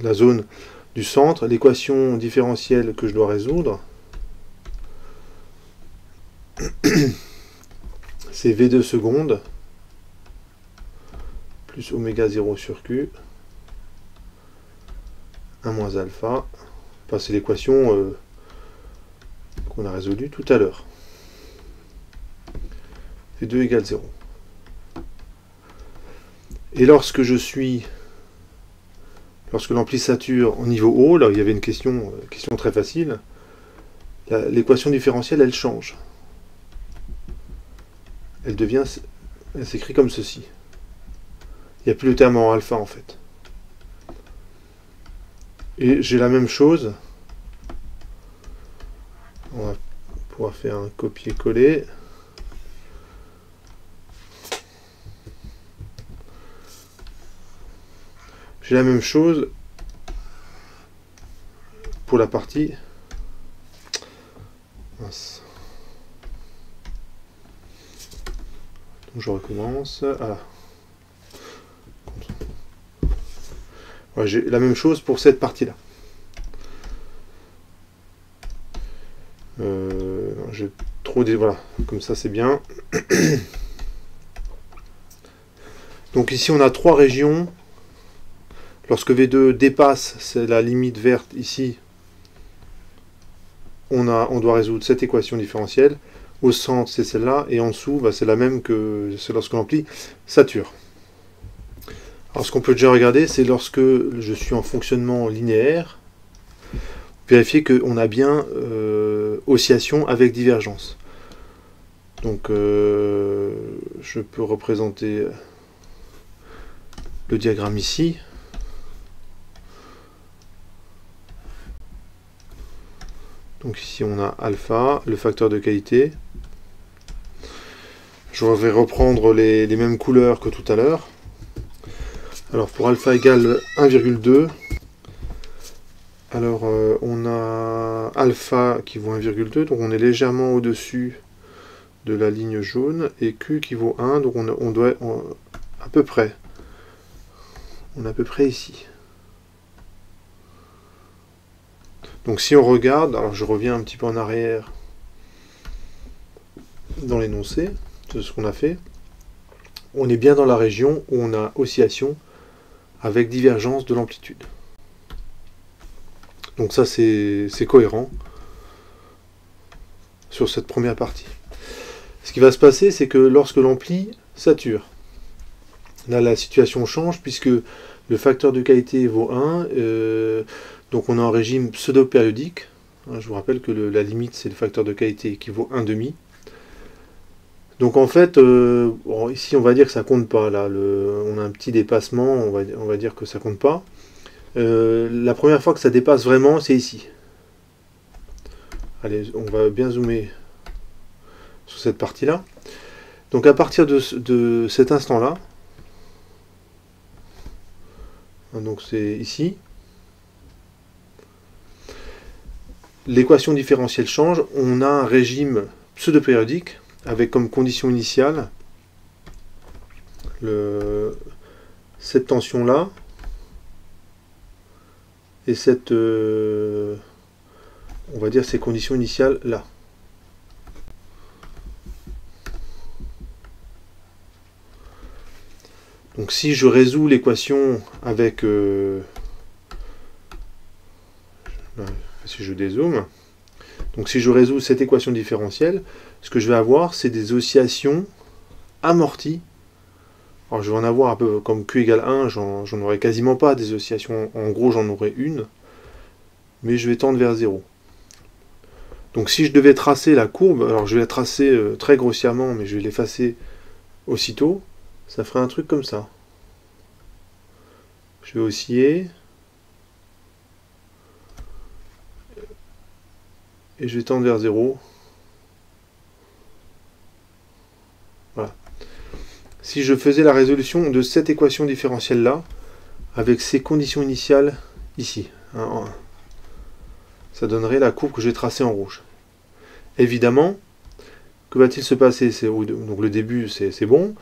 la zone du centre, l'équation différentielle que je dois résoudre, c'est V deux secondes plus oméga zéro sur Q un moins alpha. Enfin, c'est l'équation euh, qu'on a résolue tout à l'heure. V deux égale zéro. Et lorsque je suis... Lorsque l'ampli sature en niveau haut, là il y avait une question, euh, question très facile, l'équation différentielle, elle change. Elle devient, elle s'écrit comme ceci. Il n'y a plus le terme en alpha en fait. Et j'ai la même chose. On va pouvoir faire un copier-coller. J'ai la même chose pour la partie. Mince. Donc je recommence. Ah. Ouais, j'ai la même chose pour cette partie-là. Euh, j'ai trop des... Voilà, comme ça c'est bien. Donc ici on a trois régions. Lorsque V deux dépasse, c'est la limite verte ici, on, a, on doit résoudre cette équation différentielle. Au centre, c'est celle-là, et en dessous, bah, c'est la même que lorsque l'ampli sature. Alors, ce qu'on peut déjà regarder, c'est lorsque je suis en fonctionnement linéaire, vérifier qu'on a bien euh, oscillation avec divergence. Donc, euh, je peux représenter le diagramme ici. Donc ici on a alpha, le facteur de qualité. Je vais reprendre les, les mêmes couleurs que tout à l'heure. Alors pour alpha égale un virgule deux, alors euh, on a alpha qui vaut un virgule deux, donc on est légèrement au-dessus de la ligne jaune, et Q qui vaut un, donc on, on doit on, à peu près, on est à peu près ici. Donc si on regarde, alors je reviens un petit peu en arrière dans l'énoncé de ce qu'on a fait, on est bien dans la région où on a oscillation avec divergence de l'amplitude. Donc ça c'est cohérent sur cette première partie. Ce qui va se passer, c'est que lorsque l'ampli sature, là la situation change puisque le facteur de qualité vaut un, euh, donc on est en régime pseudo-périodique, Je vous rappelle que le, la limite, c'est le facteur de qualité qui vaut un demi. Donc en fait, euh, ici on va dire que ça compte pas. Là, le, on a un petit dépassement, on va, on va dire que ça compte pas. Euh, la première fois que ça dépasse vraiment, c'est ici. Allez, on va bien zoomer sur cette partie-là. Donc à partir de, de cet instant-là, donc c'est ici, l'équation différentielle change, on a un régime pseudo-périodique avec comme condition initiale le, cette tension-là et cette... Euh, on va dire ces conditions initiales là. Donc si je résous l'équation avec... Euh, si je dézoome. Donc si je résous cette équation différentielle, ce que je vais avoir, c'est des oscillations amorties. Alors je vais en avoir un peu comme Q égale un, j'en aurai quasiment pas des oscillations. En gros, j'en aurai une. Mais je vais tendre vers zéro. Donc si je devais tracer la courbe, alors je vais la tracer euh, très grossièrement, mais je vais l'effacer aussitôt, ça ferait un truc comme ça. Je vais osciller. Et je vais tendre vers zéro. Voilà. Si je faisais la résolution de cette équation différentielle-là, avec ses conditions initiales ici, hein, ça donnerait la courbe que j'ai tracée en rouge. Évidemment, que va-t-il se passer? Donc le début, c'est bon.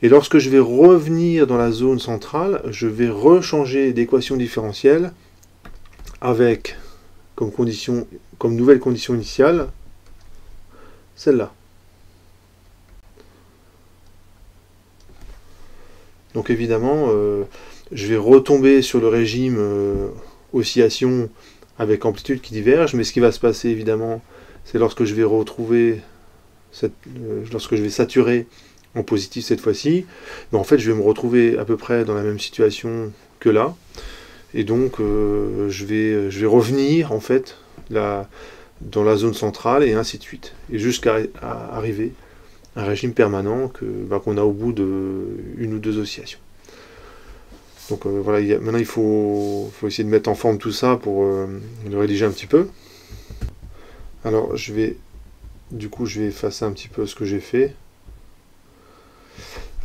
Et lorsque je vais revenir dans la zone centrale, je vais rechanger d'équation différentielle avec comme, condition, comme nouvelle condition initiale, celle-là. Donc évidemment, euh, je vais retomber sur le régime euh, oscillation avec amplitude qui diverge, mais ce qui va se passer évidemment, c'est lorsque je vais retrouver, cette, euh, lorsque je vais saturer en positif cette fois-ci, ben en fait je vais me retrouver à peu près dans la même situation que là, et donc euh, je, vais, je vais revenir en fait la, dans la zone centrale et ainsi de suite, et jusqu'à arriver à un régime permanent que ben, qu'on a au bout d'une ou deux oscillations. Donc euh, voilà, il y a, maintenant il faut, faut essayer de mettre en forme tout ça pour euh, le rédiger un petit peu. Alors je vais, du coup je vais effacer un petit peu ce que j'ai fait.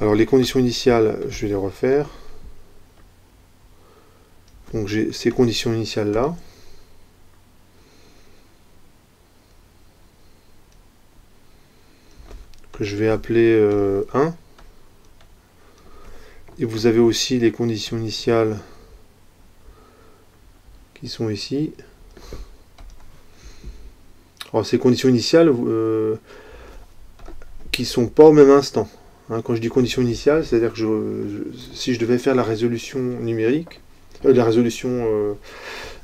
Alors les conditions initiales, je vais les refaire. Donc j'ai ces conditions initiales là. Que je vais appeler euh, un. Et vous avez aussi les conditions initiales qui sont ici. Alors ces conditions initiales euh, qui sont pas au même instant. Hein, quand je dis conditions initiales, c'est-à-dire que je, je, si je devais faire la résolution numérique, euh, la résolution euh,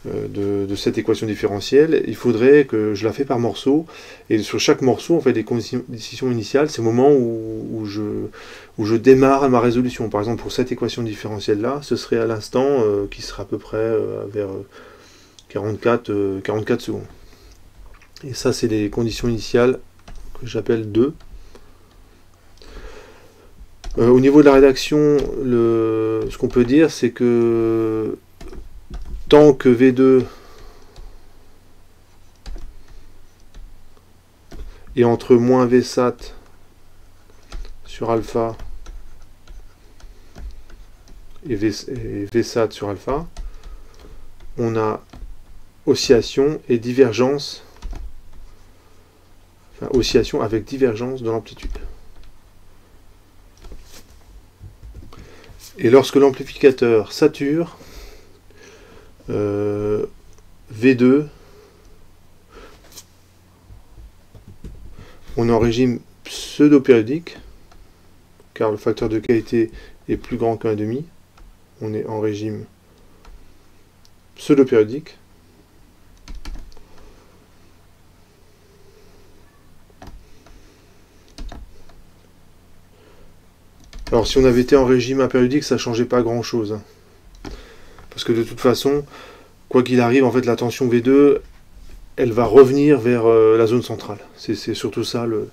euh, de, de cette équation différentielle, il faudrait que je la fasse par morceaux. Et sur chaque morceau, en fait, les conditions initiales, c'est le moment où, où je... où je démarre ma résolution. Par exemple, pour cette équation différentielle-là, ce serait à l'instant euh, qui sera à peu près euh, vers quarante-quatre secondes. Et ça, c'est les conditions initiales que j'appelle deux. Euh, au niveau de la rédaction, le, ce qu'on peut dire, c'est que tant que V deux est entre moins Vsat sur alpha et Vsat sur alpha, on a oscillation et divergence, enfin oscillation avec divergence de l'amplitude. Et lorsque l'amplificateur sature, euh, V deux, on est en régime pseudo-périodique, car le facteur de qualité est plus grand qu'un demi. On est en régime pseudo-périodique. Alors si on avait été en régime apériodique, ça ne changeait pas grand chose. Hein. Parce que de toute façon, quoi qu'il arrive, en fait la tension V deux, elle va revenir vers euh, la zone centrale. C'est surtout ça le,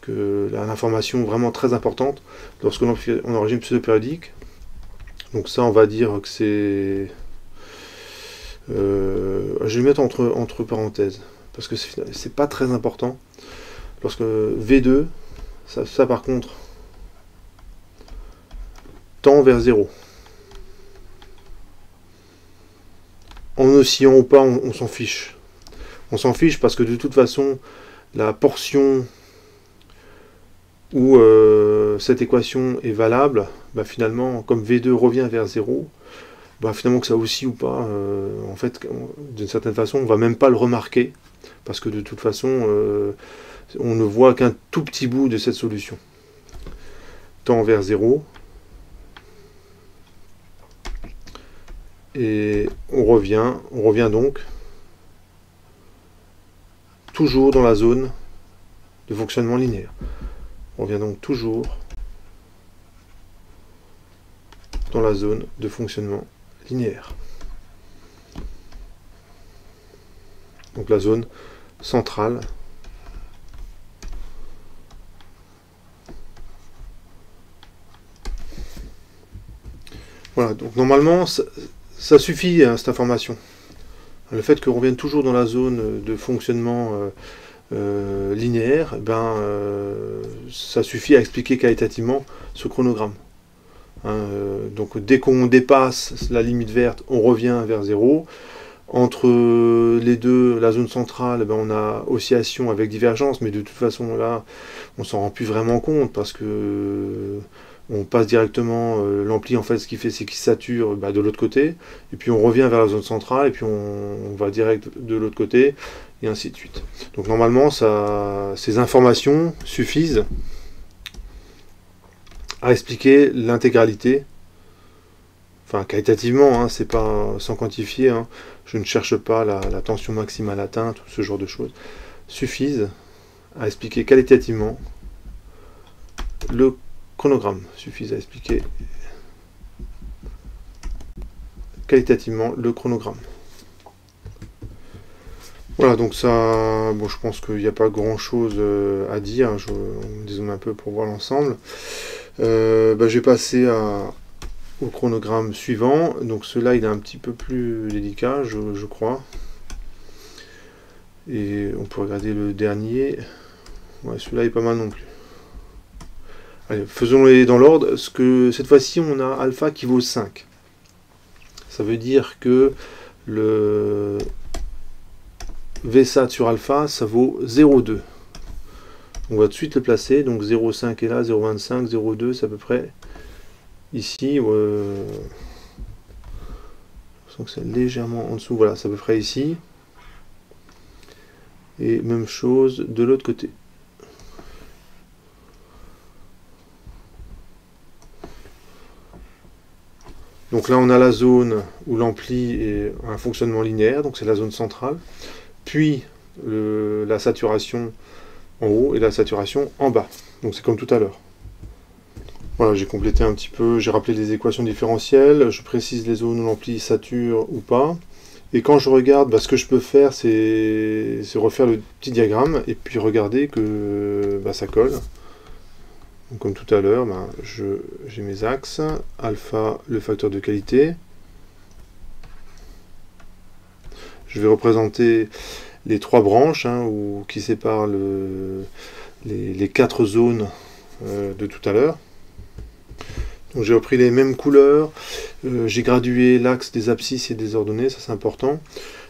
que l'information vraiment très importante lorsqu'on on origine pseudo-périodique. Donc ça, on va dire que c'est... Euh, je vais le mettre entre, entre parenthèses, parce que c'est pas très important. Lorsque V deux, ça, ça par contre, tend vers zéro. En oscillant ou pas, on, on s'en fiche. On s'en fiche parce que de toute façon, la portion où euh, cette équation est valable, bah finalement, comme V deux revient vers zéro, bah finalement que ça oscille ou pas, euh, en fait, d'une certaine façon, on va même pas le remarquer, parce que de toute façon, euh, on ne voit qu'un tout petit bout de cette solution. Tend vers zéro, et on revient, on revient donc, toujours dans la zone de fonctionnement linéaire. On revient donc toujours dans la zone de fonctionnement linéaire. Donc la zone centrale . Voilà, donc normalement ça, ça suffit hein, cette information. Le fait qu'on revienne toujours dans la zone de fonctionnement euh, euh, linéaire, ben, euh, ça suffit à expliquer qualitativement ce chronogramme. Hein, euh, donc dès qu'on dépasse la limite verte, on revient vers zéro. Entre les deux, la zone centrale, ben, on a oscillation avec divergence, mais de toute façon là, on s'en rend plus vraiment compte parce que euh, on passe directement euh, l'ampli. En fait, ce qu'il fait, c'est qu'il sature bah, de l'autre côté, et puis on revient vers la zone centrale, et puis on, on va direct de l'autre côté, et ainsi de suite. Donc normalement, ça, ces informations suffisent à expliquer l'intégralité, enfin qualitativement, hein, c'est pas sans quantifier, hein, je ne cherche pas la, la tension maximale atteinte, tout ce genre de choses, suffisent à expliquer qualitativement le chronogramme, suffisent à expliquer qualitativement le chronogramme. Voilà, donc ça, bon, je pense qu'il n'y a pas grand chose à dire, je, on dézoome un peu pour voir l'ensemble. Euh, bah, je vais passer à, au chronogramme suivant, donc celui-là il est un petit peu plus délicat, je, je crois, et on peut regarder le dernier, ouais, celui-là est pas mal non plus. Allez, faisons-les dans l'ordre. Ce que cette fois-ci, on a alpha qui vaut cinq. Ça veut dire que le Vsat sur alpha, ça vaut zéro virgule deux. On va tout de suite le placer. Donc zéro virgule cinq est là, zéro virgule vingt-cinq, zéro virgule deux, c'est à peu près ici. Euh, je sens que c'est légèrement en dessous. Voilà, c'est à peu près ici. Et même chose de l'autre côté. Donc là, on a la zone où l'ampli est un fonctionnement linéaire, donc c'est la zone centrale, puis le, la saturation en haut et la saturation en bas. Donc c'est comme tout à l'heure. Voilà, j'ai complété un petit peu, j'ai rappelé les équations différentielles, je précise les zones où l'ampli sature ou pas. Et quand je regarde, bah, ce que je peux faire, c'est refaire le petit diagramme et puis regarder que bah, ça colle. Donc comme tout à l'heure, ben, j'ai mes axes, alpha, le facteur de qualité. Je vais représenter les trois branches hein, où, qui séparent le, les, les quatre zones euh, de tout à l'heure. Donc j'ai repris les mêmes couleurs, euh, j'ai gradué l'axe des abscisses et des ordonnées, ça c'est important.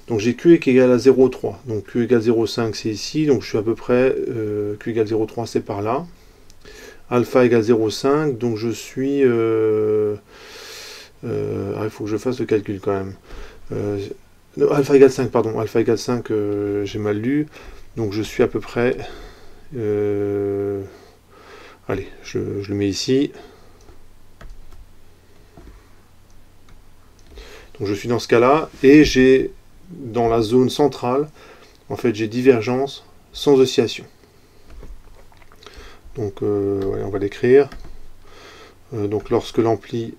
Donc j'ai Q qui égale à zéro virgule trois, donc Q égale zéro virgule cinq c'est ici, donc je suis à peu près, euh, Q égale zéro virgule trois c'est par là. Alpha égale zéro virgule cinq, donc je suis... Euh, euh, ah, il faut que je fasse le calcul quand même. Euh, non, alpha égale cinq, pardon. Alpha égale cinq, euh, j'ai mal lu. Donc je suis à peu près... Euh, allez, je, je le mets ici. Donc je suis dans ce cas-là. Et j'ai, dans la zone centrale, en fait, j'ai divergence sans oscillation. Donc euh, ouais, on va l'écrire. Euh, donc lorsque l'ampli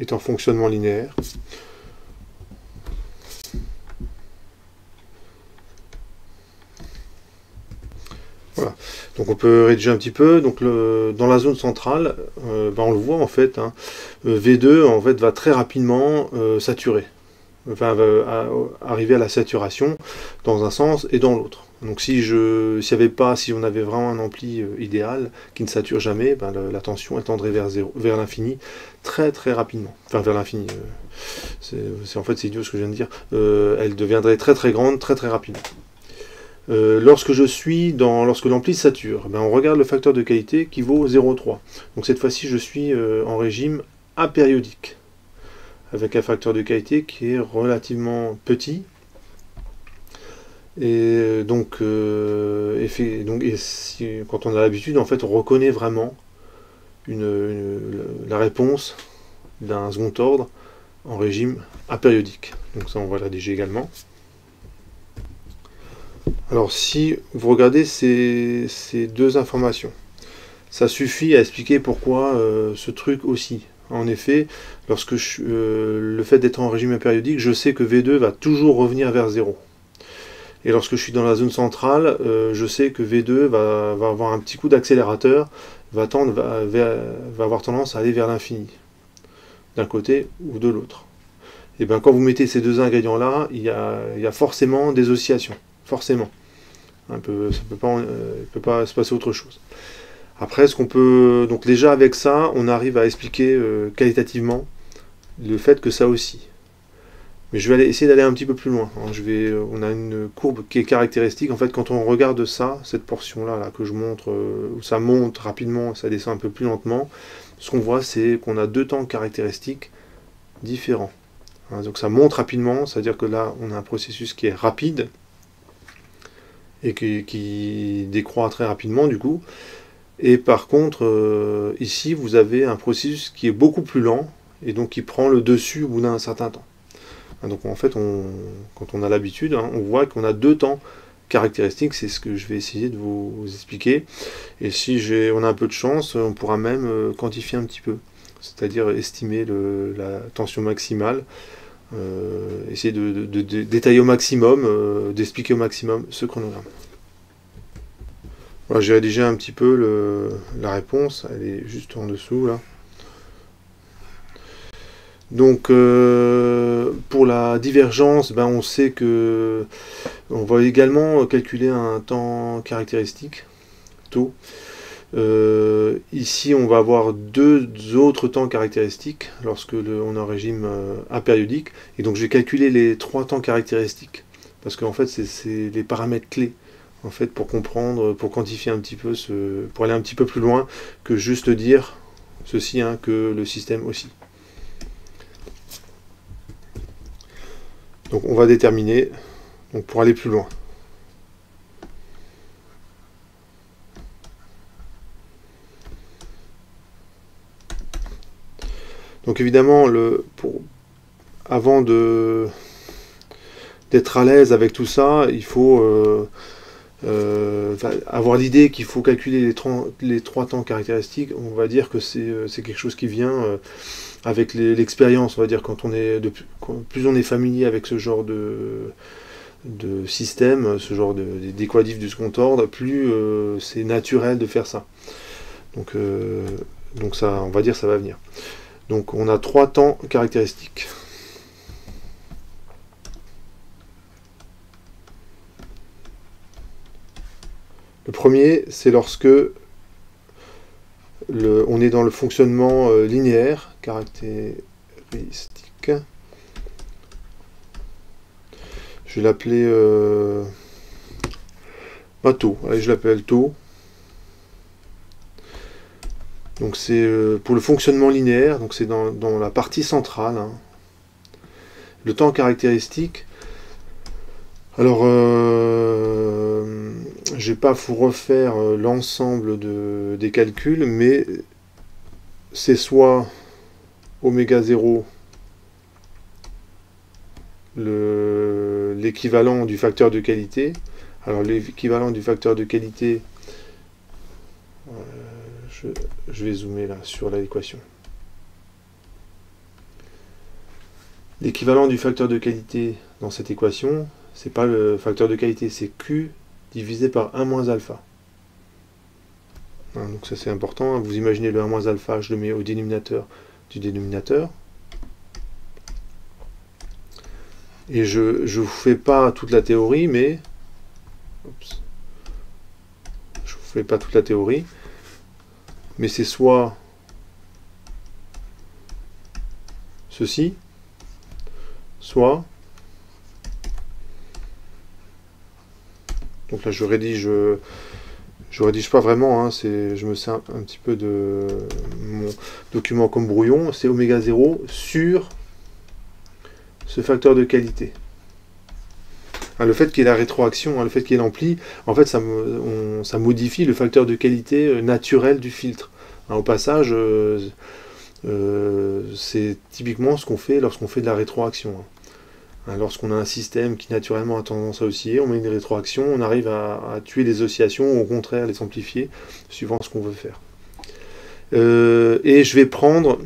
est en fonctionnement linéaire. Donc on peut rédiger un petit peu. Donc le, dans la zone centrale, euh, ben on le voit en fait, hein, V deux en fait va très rapidement euh, saturer, enfin va à, arriver à la saturation dans un sens et dans l'autre. Donc si je s'il y avait pas, si on avait vraiment un ampli euh, idéal qui ne sature jamais, ben le, la tension tendrait vers zéro, vers l'infini très très rapidement. Enfin vers l'infini, euh, c'est en fait c'est idiot ce que je viens de dire. Euh, elle deviendrait très très grande très très rapidement. Euh, lorsque je suis dans lorsque l'ampli sature, ben on regarde le facteur de qualité qui vaut zéro virgule trois. Donc cette fois-ci je suis euh, en régime apériodique avec un facteur de qualité qui est relativement petit. Et donc, euh, et fait, donc et si, quand on a l'habitude, en fait, on reconnaît vraiment une, une, la réponse d'un second ordre en régime apériodique. Donc ça, on va la rédiger également. Alors si vous regardez ces, ces deux informations, ça suffit à expliquer pourquoi euh, ce truc aussi. En effet, lorsque je, euh, le fait d'être en régime apériodique, je sais que V deux va toujours revenir vers zéro. Et lorsque je suis dans la zone centrale, euh, je sais que V deux va, va avoir un petit coup d'accélérateur, va, tendre, va, va avoir tendance à aller vers l'infini, d'un côté ou de l'autre. Et bien quand vous mettez ces deux ingrédients-là, il y a, il y a forcément des oscillations, forcément. Un peu, ça peut pas, euh, peut pas se passer autre chose. Après, ce qu'on peut, donc déjà avec ça, on arrive à expliquer euh, qualitativement le fait que ça oscille. Mais je vais aller, essayer d'aller un petit peu plus loin. Je vais, on a une courbe qui est caractéristique. En fait, quand on regarde ça, cette portion-là là, que je montre, où ça monte rapidement, ça descend un peu plus lentement, ce qu'on voit, c'est qu'on a deux temps caractéristiques différents. Donc ça monte rapidement, c'est-à-dire que là, on a un processus qui est rapide et qui, qui décroît très rapidement, du coup. Et par contre, ici, vous avez un processus qui est beaucoup plus lent et donc qui prend le dessus au bout d'un certain temps. Donc en fait, on, quand on a l'habitude, hein, on voit qu'on a deux temps caractéristiques, c'est ce que je vais essayer de vous, vous expliquer. Et si j'ai, on a un peu de chance, on pourra même quantifier un petit peu, c'est-à-dire estimer le, la tension maximale, euh, essayer de, de, de, de détailler au maximum, euh, d'expliquer au maximum ce chronogramme. Voilà, j'ai rédigé un petit peu le, la réponse, elle est juste en dessous là. Donc euh, pour la divergence, ben on sait que on va également calculer un temps caractéristique taux. Euh, ici on va avoir deux autres temps caractéristiques lorsque le, on est en régime euh, apériodique, et donc je vais calculer les trois temps caractéristiques parce qu'en fait c'est les paramètres clés en fait pour comprendre, pour quantifier un petit peu ce, pour aller un petit peu plus loin que juste dire ceci, hein, que le système aussi. Donc on va déterminer, donc pour aller plus loin. Donc évidemment, le, pour, avant d'être à l'aise avec tout ça, il faut euh, euh, avoir l'idée qu'il faut calculer les, les trois temps caractéristiques. On va dire que c'est quelque chose qui vient... Euh, avec l'expérience, on va dire, quand on est de, quand plus on est familier avec ce genre de, de système, ce genre d'équatif du second ordre, plus euh, c'est naturel de faire ça. Donc, euh, donc ça, on va dire, ça va venir. Donc on a trois temps caractéristiques. Le premier, c'est lorsque Le, on est dans le fonctionnement euh, linéaire, caractéristique. Je vais l'appeler euh, bah, taux. Allez, je l'appelle taux. Donc c'est euh, pour le fonctionnement linéaire, donc c'est dans, dans la partie centrale. Hein. Le temps caractéristique. Alors euh, je ne vais pas vous refaire l'ensemble de, des calculs, mais c'est soit oméga zéro, l'équivalent du facteur de qualité. Alors l'équivalent du facteur de qualité, euh, je, je vais zoomer là sur l'équation. L'équivalent du facteur de qualité dans cette équation, c'est pas le facteur de qualité, c'est Q divisé par un moins alpha. Hein, donc ça c'est important. Hein. Vous imaginez le un alpha, je le mets au dénominateur du dénominateur. Et je ne vous fais pas toute la théorie, mais... Oups. Je vous fais pas toute la théorie. Mais c'est soit ceci, soit... Donc là je rédige... Je rédige pas vraiment, hein, je me sers un, un petit peu de mon document comme brouillon. C'est oméga zéro sur ce facteur de qualité. Hein, le fait qu'il y ait la rétroaction, hein, le fait qu'il y ait l'ampli, en fait ça, on, ça modifie le facteur de qualité naturel du filtre. Hein, au passage, euh, euh, c'est typiquement ce qu'on fait lorsqu'on fait de la rétroaction. Hein. Lorsqu'on a un système qui naturellement a tendance à osciller, on met une rétroaction, on arrive à, à tuer les oscillations, ou au contraire les amplifier, suivant ce qu'on veut faire. Euh, et je vais prendre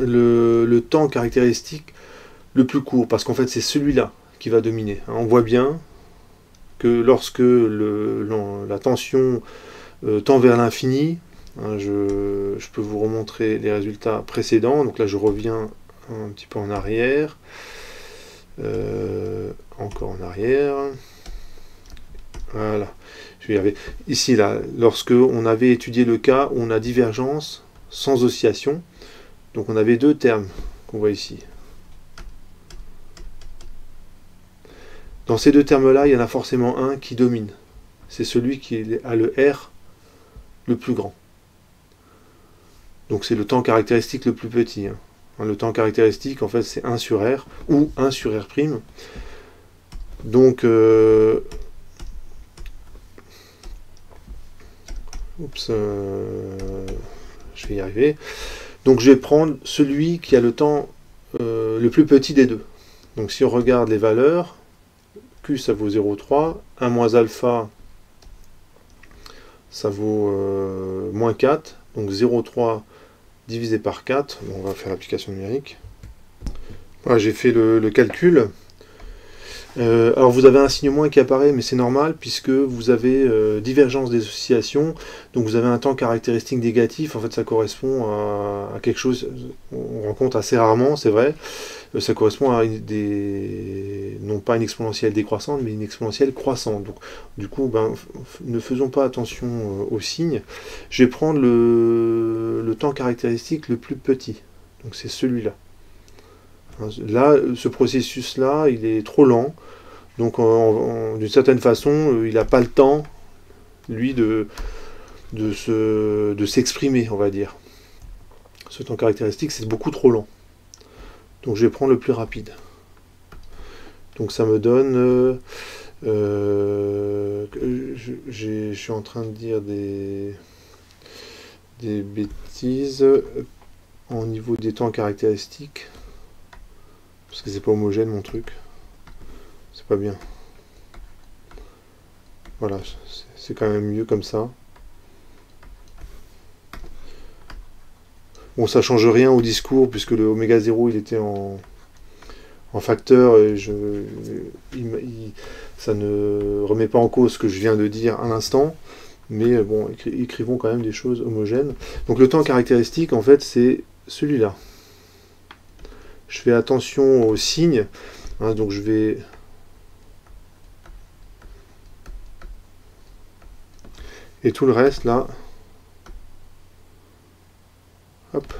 le, le temps caractéristique le plus court, parce qu'en fait c'est celui-là qui va dominer. On voit bien que lorsque le, la, la tension euh, tend vers l'infini, hein, je, je peux vous remontrer les résultats précédents, donc là je reviens un petit peu en arrière, Euh, encore en arrière, voilà, je vais y arriver. Ici là, lorsque on avait étudié le cas où on a divergence sans oscillation, donc on avait deux termes qu'on voit ici. Dans ces deux termes là, il y en a forcément un qui domine, c'est celui qui a le R le plus grand, donc c'est le temps caractéristique le plus petit, hein. Le temps caractéristique, en fait, c'est un sur R, ou un sur R'. Donc, euh, oups, euh, je vais y arriver. Donc, je vais prendre celui qui a le temps euh, le plus petit des deux. Donc, si on regarde les valeurs, Q, ça vaut zéro virgule trois, un moins alpha, ça vaut euh, moins quatre, donc zéro virgule trois, divisé par quatre, on va faire l'application numérique. Voilà, j'ai fait le, le calcul. Euh, alors vous avez un signe moins qui apparaît, mais c'est normal, puisque vous avez euh, divergence des oscillations, donc vous avez un temps caractéristique négatif, en fait ça correspond à, à quelque chose qu'on rencontre assez rarement, c'est vrai, euh, ça correspond à une, des, non pas une exponentielle décroissante, mais une exponentielle croissante. Donc du coup, ben, ne faisons pas attention euh, aux signes, je vais prendre le, le temps caractéristique le plus petit, donc c'est celui-là. Là, ce processus-là, il est trop lent, donc d'une certaine façon, il n'a pas le temps, lui, de, de se, de s'exprimer, on va dire. Ce temps caractéristique, c'est beaucoup trop lent. Donc je vais prendre le plus rapide. Donc ça me donne... Euh, euh, je, je suis en train de dire des, des bêtises au niveau des temps caractéristiques. Parce que c'est pas homogène mon truc, c'est pas bien. Voilà, c'est quand même mieux comme ça. Bon, ça change rien au discours puisque le oméga zéro il était en, en facteur et je, il, il, ça ne remet pas en cause ce que je viens de dire à l'instant. Mais bon, écri- écrivons quand même des choses homogènes. Donc le temps caractéristique en fait c'est celui-là. Je fais attention aux signes, hein, donc je vais et tout le reste là, hop,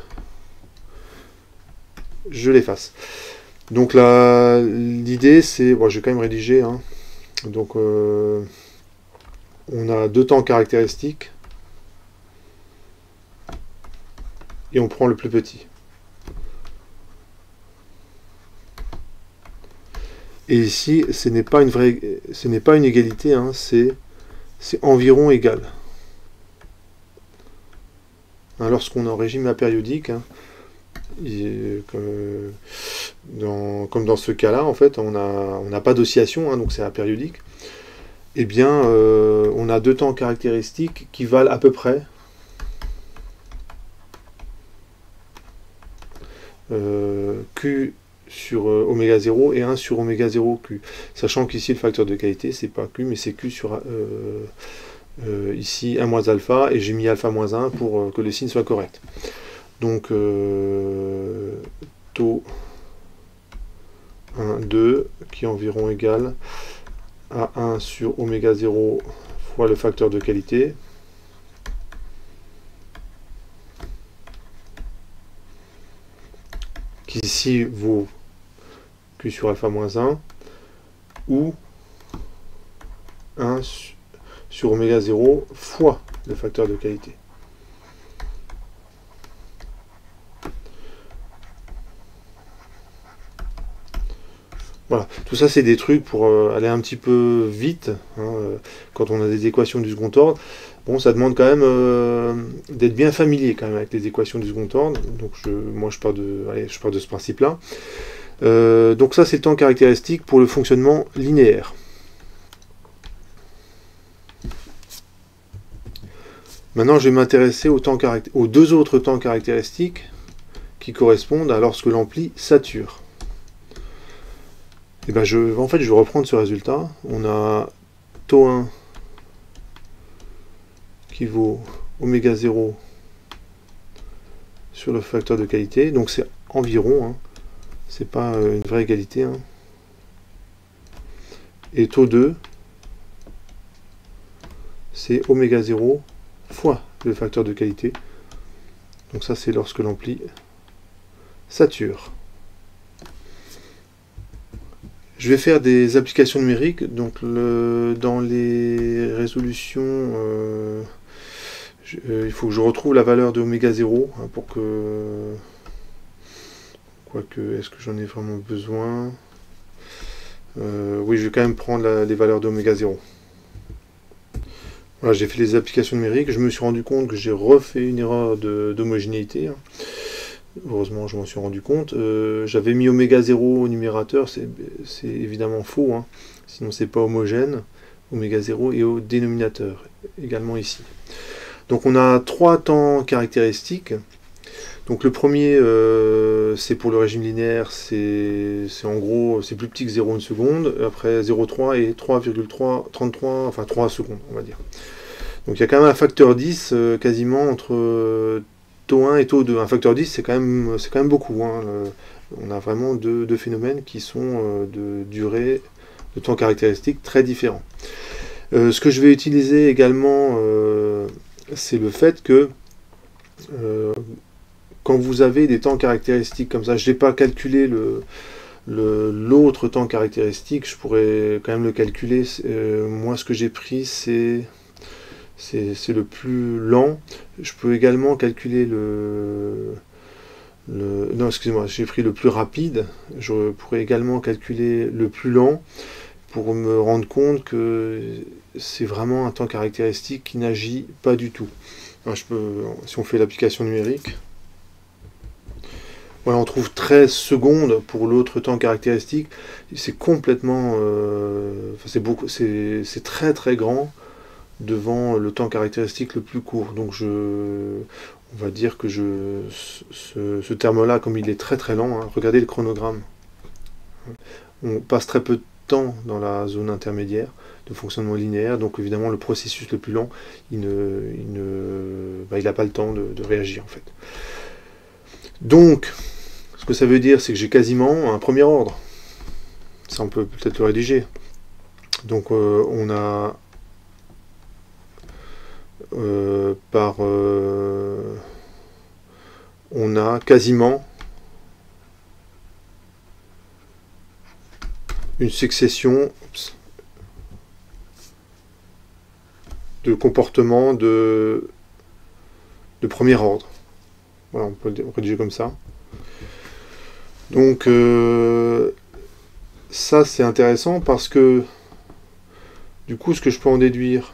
je l'efface. Donc là, l'idée c'est, bon, je vais quand même rédiger, hein. Donc euh, on a deux temps caractéristiques et on prend le plus petit. Et ici, ce n'est pas une vraie, ce n'est pas une égalité, hein, c'est environ égal. Hein, lorsqu'on est en régime apériodique, hein, et, comme, dans, comme dans ce cas-là, en fait, on n'a on n'a pas d'oscillation, hein, donc c'est apériodique. Eh bien, euh, on a deux temps caractéristiques qui valent à peu près euh, Q sur euh, oméga zéro et un sur oméga zéro Q, sachant qu'ici le facteur de qualité c'est pas Q mais c'est Q sur euh, euh, ici un alpha, et j'ai mis alpha un pour euh, que le signe soit correct. Donc euh, taux un, deux qui est environ égal à un sur oméga zéro fois le facteur de qualité. Qui ici vaut Q sur alpha moins un ou un sur oméga zéro fois le facteur de qualité. Voilà, tout ça c'est des trucs pour euh, aller un petit peu vite, hein, quand on a des équations du second ordre. Bon, ça demande quand même euh, d'être bien familier quand même avec les équations du second ordre. Donc je, moi je pars de, allez, je pars de ce principe-là. Euh, donc ça c'est le temps caractéristique pour le fonctionnement linéaire. Maintenant je vais m'intéresser aux, aux deux autres temps caractéristiques qui correspondent à lorsque l'ampli sature. Et ben je, en fait, je vais reprendre ce résultat. On a taux un qui vaut oméga zéro sur le facteur de qualité. Donc c'est environ, hein. C'est pas une vraie égalité. Hein. Et taux deux, c'est oméga zéro fois le facteur de qualité. Donc ça, c'est lorsque l'ampli sature. Je vais faire des applications numériques, donc le, dans les résolutions, euh, je, euh, il faut que je retrouve la valeur de oméga zéro, hein, pour que, quoique, est-ce que j'en ai vraiment besoin? euh, Oui, je vais quand même prendre la, les valeurs de oméga zéro. Voilà, j'ai fait les applications numériques, je me suis rendu compte que j'ai refait une erreur d'homogénéité. Heureusement, je m'en suis rendu compte. Euh, J'avais mis oméga zéro au numérateur, c'est évidemment faux, hein. Sinon c'est pas homogène. Oméga zéro est au dénominateur, également ici. Donc on a trois temps caractéristiques. Donc le premier, euh, c'est pour le régime linéaire, c'est en gros, c'est plus petit que zéro une seconde. Après zéro virgule trois et trois virgule trente-trois, enfin trois secondes, on va dire. Donc il y a quand même un facteur dix euh, quasiment entre... Euh, taux un et taux deux. Un facteur dix, c'est quand même, c'est quand même beaucoup. Hein. Le, on a vraiment deux, deux phénomènes qui sont de durée, de temps caractéristique très différents. Euh, ce que je vais utiliser également, euh, c'est le fait que euh, quand vous avez des temps caractéristiques comme ça, je n'ai pas calculé le, le, l'autre temps caractéristique, je pourrais quand même le calculer. Euh, moi, ce que j'ai pris, c'est... c'est le plus lent. Je peux également calculer le... le non, excusez-moi, j'ai pris le plus rapide. Je pourrais également calculer le plus lent pour me rendre compte que c'est vraiment un temps caractéristique qui n'agit pas du tout. Alors, je peux, si on fait l'application numérique, voilà, on trouve treize secondes pour l'autre temps caractéristique. C'est complètement... Euh, c'est beaucoup, c'est c'est très très grand devant le temps caractéristique le plus court. Donc je, on va dire que je, ce, ce terme-là, comme il est très très lent, hein, regardez le chronogramme. On passe très peu de temps dans la zone intermédiaire de fonctionnement linéaire, donc évidemment le processus le plus lent, il ne, il ne, bah, il n'a pas le temps de, de réagir en fait. Donc, ce que ça veut dire, c'est que j'ai quasiment un premier ordre. Ça, on peut peut-être le rédiger. Donc euh, on a... Euh, par euh, on a quasiment une succession oops, de comportements de, de premier ordre. Voilà, on peut le rédiger comme ça. Donc euh, ça c'est intéressant parce que du coup ce que je peux en déduire,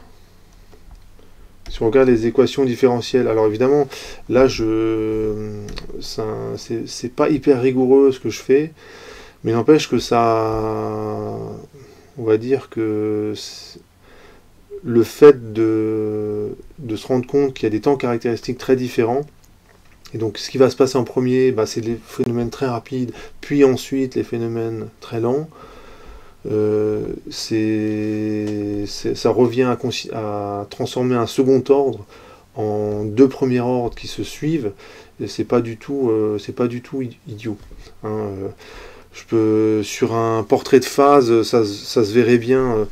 si on regarde les équations différentielles, alors évidemment, là, je c'est pas hyper rigoureux ce que je fais, mais n'empêche que ça, on va dire que le fait de, de se rendre compte qu'il y a des temps caractéristiques très différents, et donc ce qui va se passer en premier, bah, c'est les phénomènes très rapides, puis ensuite les phénomènes très lents, euh, c'est, c'est, ça revient à, à transformer un second ordre en deux premiers ordres qui se suivent, et c'est pas du tout, euh, c'est pas du tout idiot. Hein, euh, je peux, sur un portrait de phase, ça, ça se verrait bien. Euh,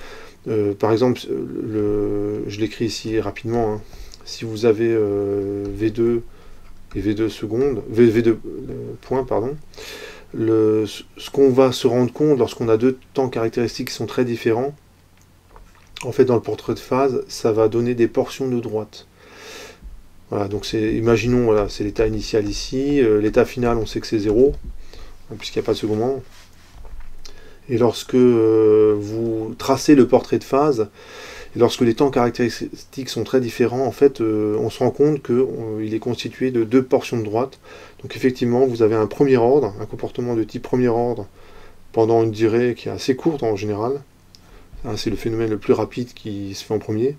euh, par exemple, le, je l'écris ici rapidement. Hein, si vous avez euh, V deux et V deux secondes, V deux euh, points, pardon, le, ce qu'on va se rendre compte lorsqu'on a deux temps caractéristiques qui sont très différents, en fait, dans le portrait de phase, ça va donner des portions de droite. Voilà, donc c'est, imaginons, voilà, c'est l'état initial ici, euh, l'état final, on sait que c'est zéro, hein, puisqu'il n'y a pas de second membre. Et lorsque euh, vous tracez le portrait de phase, et lorsque les temps caractéristiques sont très différents, en fait, euh, on se rend compte qu'il euh, est constitué de deux portions de droite. Donc effectivement, vous avez un premier ordre, un comportement de type premier ordre, pendant une durée qui est assez courte en général. Hein, c'est le phénomène le plus rapide qui se fait en premier.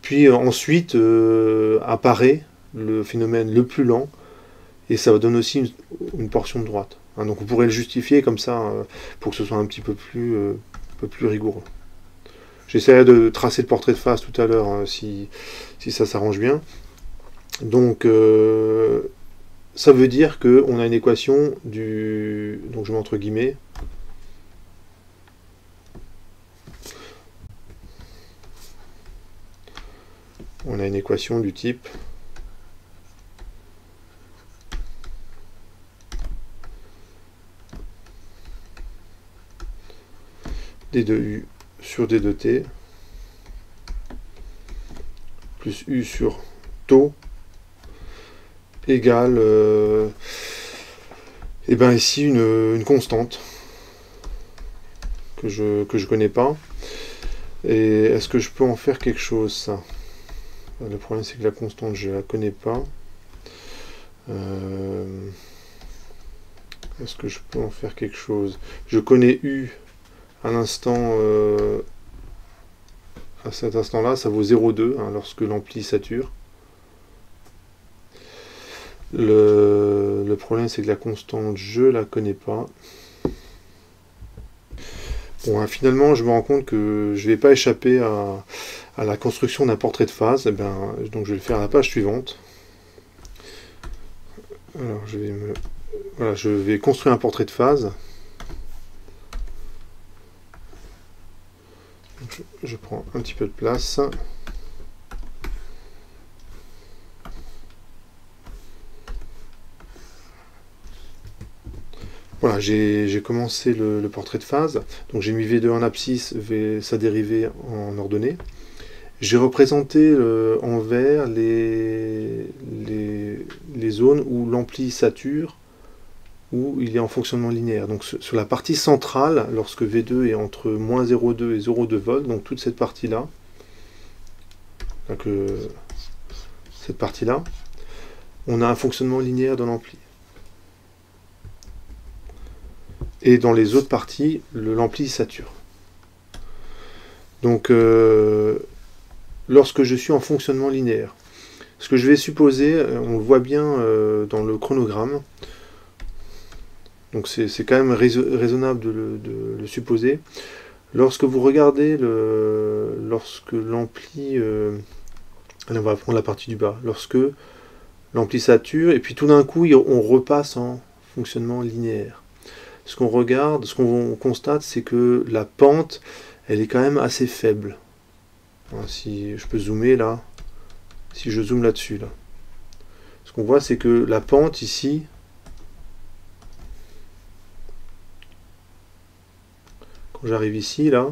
Puis euh, ensuite euh, apparaît le phénomène le plus lent, et ça donne aussi une, une portion de droite. Hein, donc on pourrait le justifier comme ça, euh, pour que ce soit un petit peu plus, euh, un peu plus rigoureux. J'essaierai de tracer le portrait de phase tout à l'heure, hein, si, si ça s'arrange bien. Donc euh, ça veut dire qu'on a une équation du... Donc je mets entre guillemets... On a une équation du type D deux U sur D deux T plus U sur taux égale, euh, et ben ici une, une constante que je, que je connais pas. Et est-ce que je peux en faire quelque chose, ça? Le problème, c'est que la constante, je la connais pas. Euh, Est-ce que je peux en faire quelque chose? Je connais U à l'instant, euh, à cet instant-là, ça vaut zéro virgule deux, hein, lorsque l'ampli sature. Le, le problème, c'est que la constante, je la connais pas. Bon, hein, finalement, je me rends compte que je vais pas échapper à... à la construction d'un portrait de phase. Eh ben, donc je vais le faire à la page suivante. Alors je vais me... voilà, je vais construire un portrait de phase. Je, je prends un petit peu de place. Voilà, j'ai commencé le, le portrait de phase. Donc j'ai mis V deux en abscisse, V, sa dérivée en ordonnée. J'ai représenté euh, en vert les, les, les zones où l'ampli sature, où il est en fonctionnement linéaire. Donc sur la partie centrale, lorsque V deux est entre moins zéro virgule deux et zéro virgule deux volts, donc toute cette partie-là, euh, cette partie-là, on a un fonctionnement linéaire de l'ampli. Et dans les autres parties, l'ampli sature. Donc... Euh, lorsque je suis en fonctionnement linéaire, ce que je vais supposer, on le voit bien euh, dans le chronogramme, donc c'est quand même raisonnable de le, de le supposer. Lorsque vous regardez, le, lorsque l'ampli, euh, on va prendre la partie du bas, lorsque l'ampli sature, et puis tout d'un coup on repasse en fonctionnement linéaire. Ce qu'on regarde, ce qu'on constate, c'est que la pente, elle est quand même assez faible. Si je peux zoomer là, si je zoome là-dessus, là, ce qu'on voit, c'est que la pente ici, quand j'arrive ici, là,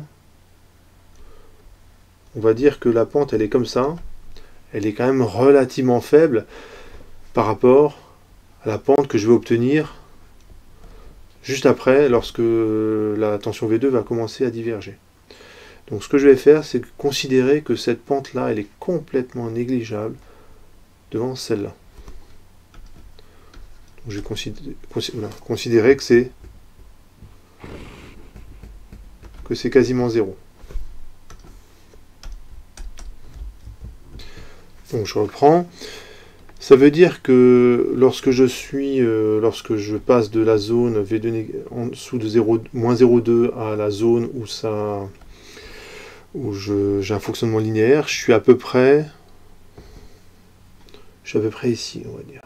on va dire que la pente, elle est comme ça, elle est quand même relativement faible par rapport à la pente que je vais obtenir juste après, lorsque la tension V deux va commencer à diverger. Donc ce que je vais faire, c'est considérer que cette pente-là, elle est complètement négligeable devant celle-là. Je vais considérer, considérer que c'est que c'est quasiment zéro. Donc je reprends. Ça veut dire que lorsque je suis, euh, lorsque je passe de la zone V deux en dessous de zéro, moins zéro virgule deux à la zone où ça, où j'ai un fonctionnement linéaire, je suis à peu près, je suis à peu près ici, on va dire.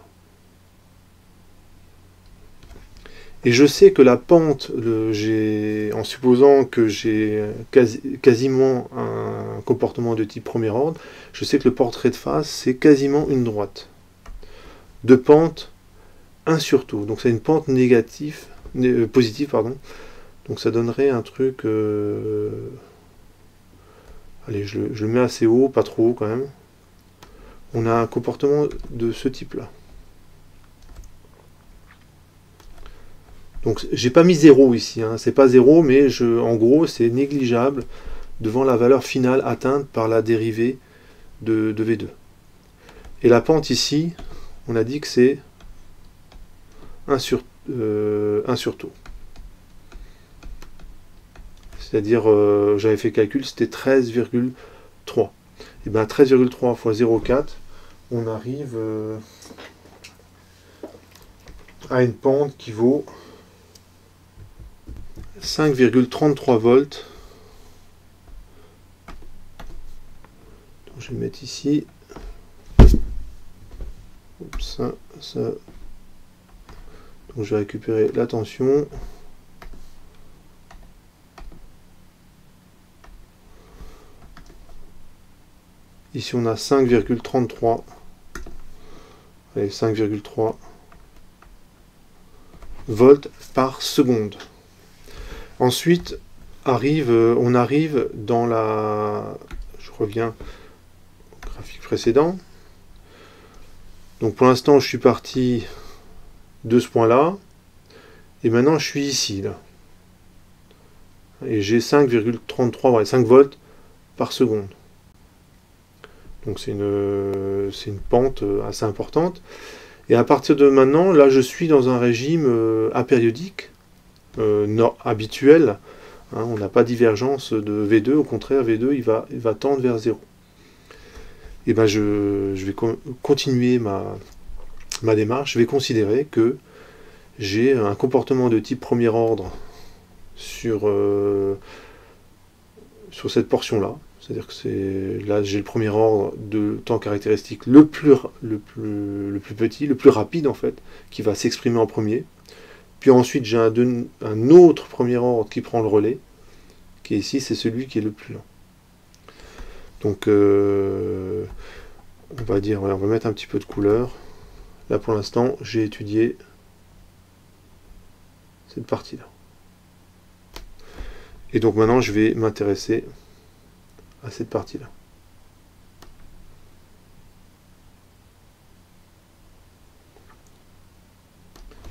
Et je sais que la pente, le, en supposant que j'ai quasi, quasiment un comportement de type premier ordre, je sais que le portrait de face, c'est quasiment une droite. De pente, un sur tout. Donc c'est une pente négative, né, euh, positive, pardon. Donc ça donnerait un truc... Euh, allez, je, je le mets assez haut, pas trop haut quand même. On a un comportement de ce type-là. Donc j'ai pas mis zéro ici, hein. C'est pas zéro, mais je, en gros c'est négligeable devant la valeur finale atteinte par la dérivée de, de V deux. Et la pente ici, on a dit que c'est un sur, euh, un sur taux. C'est-à-dire, euh, j'avais fait le calcul, c'était treize virgule trois. Et bien treize virgule trois fois zéro virgule quatre, on arrive euh, à une pente qui vaut... cinq virgule trente-trois volts. Je vais mettre ici. Oups, ça, ça. Donc je vais récupérer la tension. Ici on a cinq virgule trente-trois. Allez, cinq virgule trois volts par seconde. Ensuite, arrive, on arrive dans la... Je reviens au graphique précédent. Donc pour l'instant, je suis parti de ce point-là. Et maintenant, je suis ici, là. Et j'ai cinq virgule trente-trois, ouais, cinq volts par seconde. Donc c'est une, c'est une pente assez importante. Et à partir de maintenant, là, je suis dans un régime apériodique. Euh, non, habituel, hein, on n'a pas divergence de V deux, au contraire V deux il va, il va tendre vers zéro. Et ben je, je vais con continuer ma, ma démarche, je vais considérer que j'ai un comportement de type premier ordre sur, euh, sur cette portion là, c'est-à-dire que c'est là j'ai le premier ordre de temps caractéristique le plus, le plus, le plus petit, le plus rapide en fait, qui va s'exprimer en premier. Puis ensuite, j'ai un, un autre premier ordre qui prend le relais, qui est ici, c'est celui qui est le plus lent. Donc, euh, on va dire, voilà, on va mettre un petit peu de couleur. Là, pour l'instant, j'ai étudié cette partie-là. Et donc, maintenant, je vais m'intéresser à cette partie-là.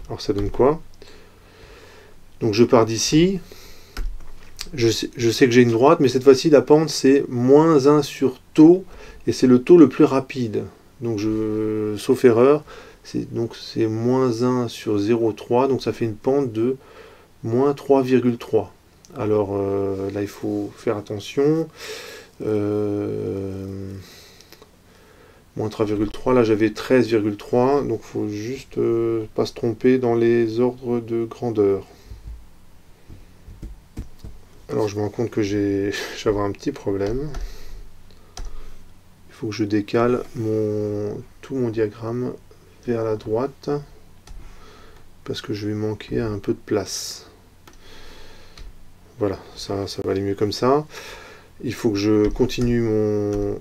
Alors, ça donne quoi ? Donc je pars d'ici, je sais, je sais que j'ai une droite, mais cette fois-ci la pente c'est moins un sur tau, et c'est le taux le plus rapide. Donc je, sauf erreur, c'est donc c'est moins un sur zéro virgule trois, donc ça fait une pente de moins trois virgule trois. Alors euh, là il faut faire attention, euh, moins trois virgule trois, là j'avais treize virgule trois, donc il faut juste euh, pas se tromper dans les ordres de grandeur. Alors je me rends compte que j'ai j'avais un petit problème. Il faut que je décale mon tout mon diagramme vers la droite parce que je vais manquer un peu de place. Voilà, ça, ça va aller mieux comme ça. Il faut que je continue mon...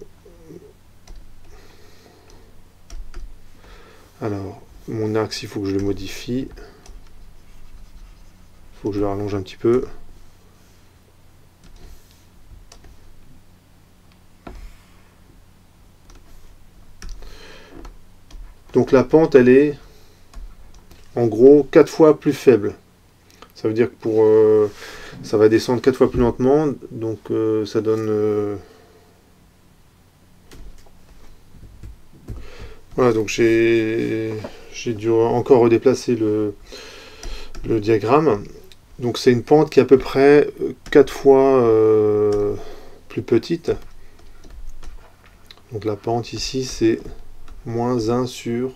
Alors, mon axe, il faut que je le modifie. Il faut que je le rallonge un petit peu. Donc la pente, elle est en gros quatre fois plus faible. Ça veut dire que pour, euh, ça va descendre quatre fois plus lentement. Donc euh, ça donne... Euh... Voilà, donc j'ai dû encore redéplacer le, le diagramme. Donc c'est une pente qui est à peu près quatre fois euh, plus petite. Donc la pente ici, c'est moins un sur,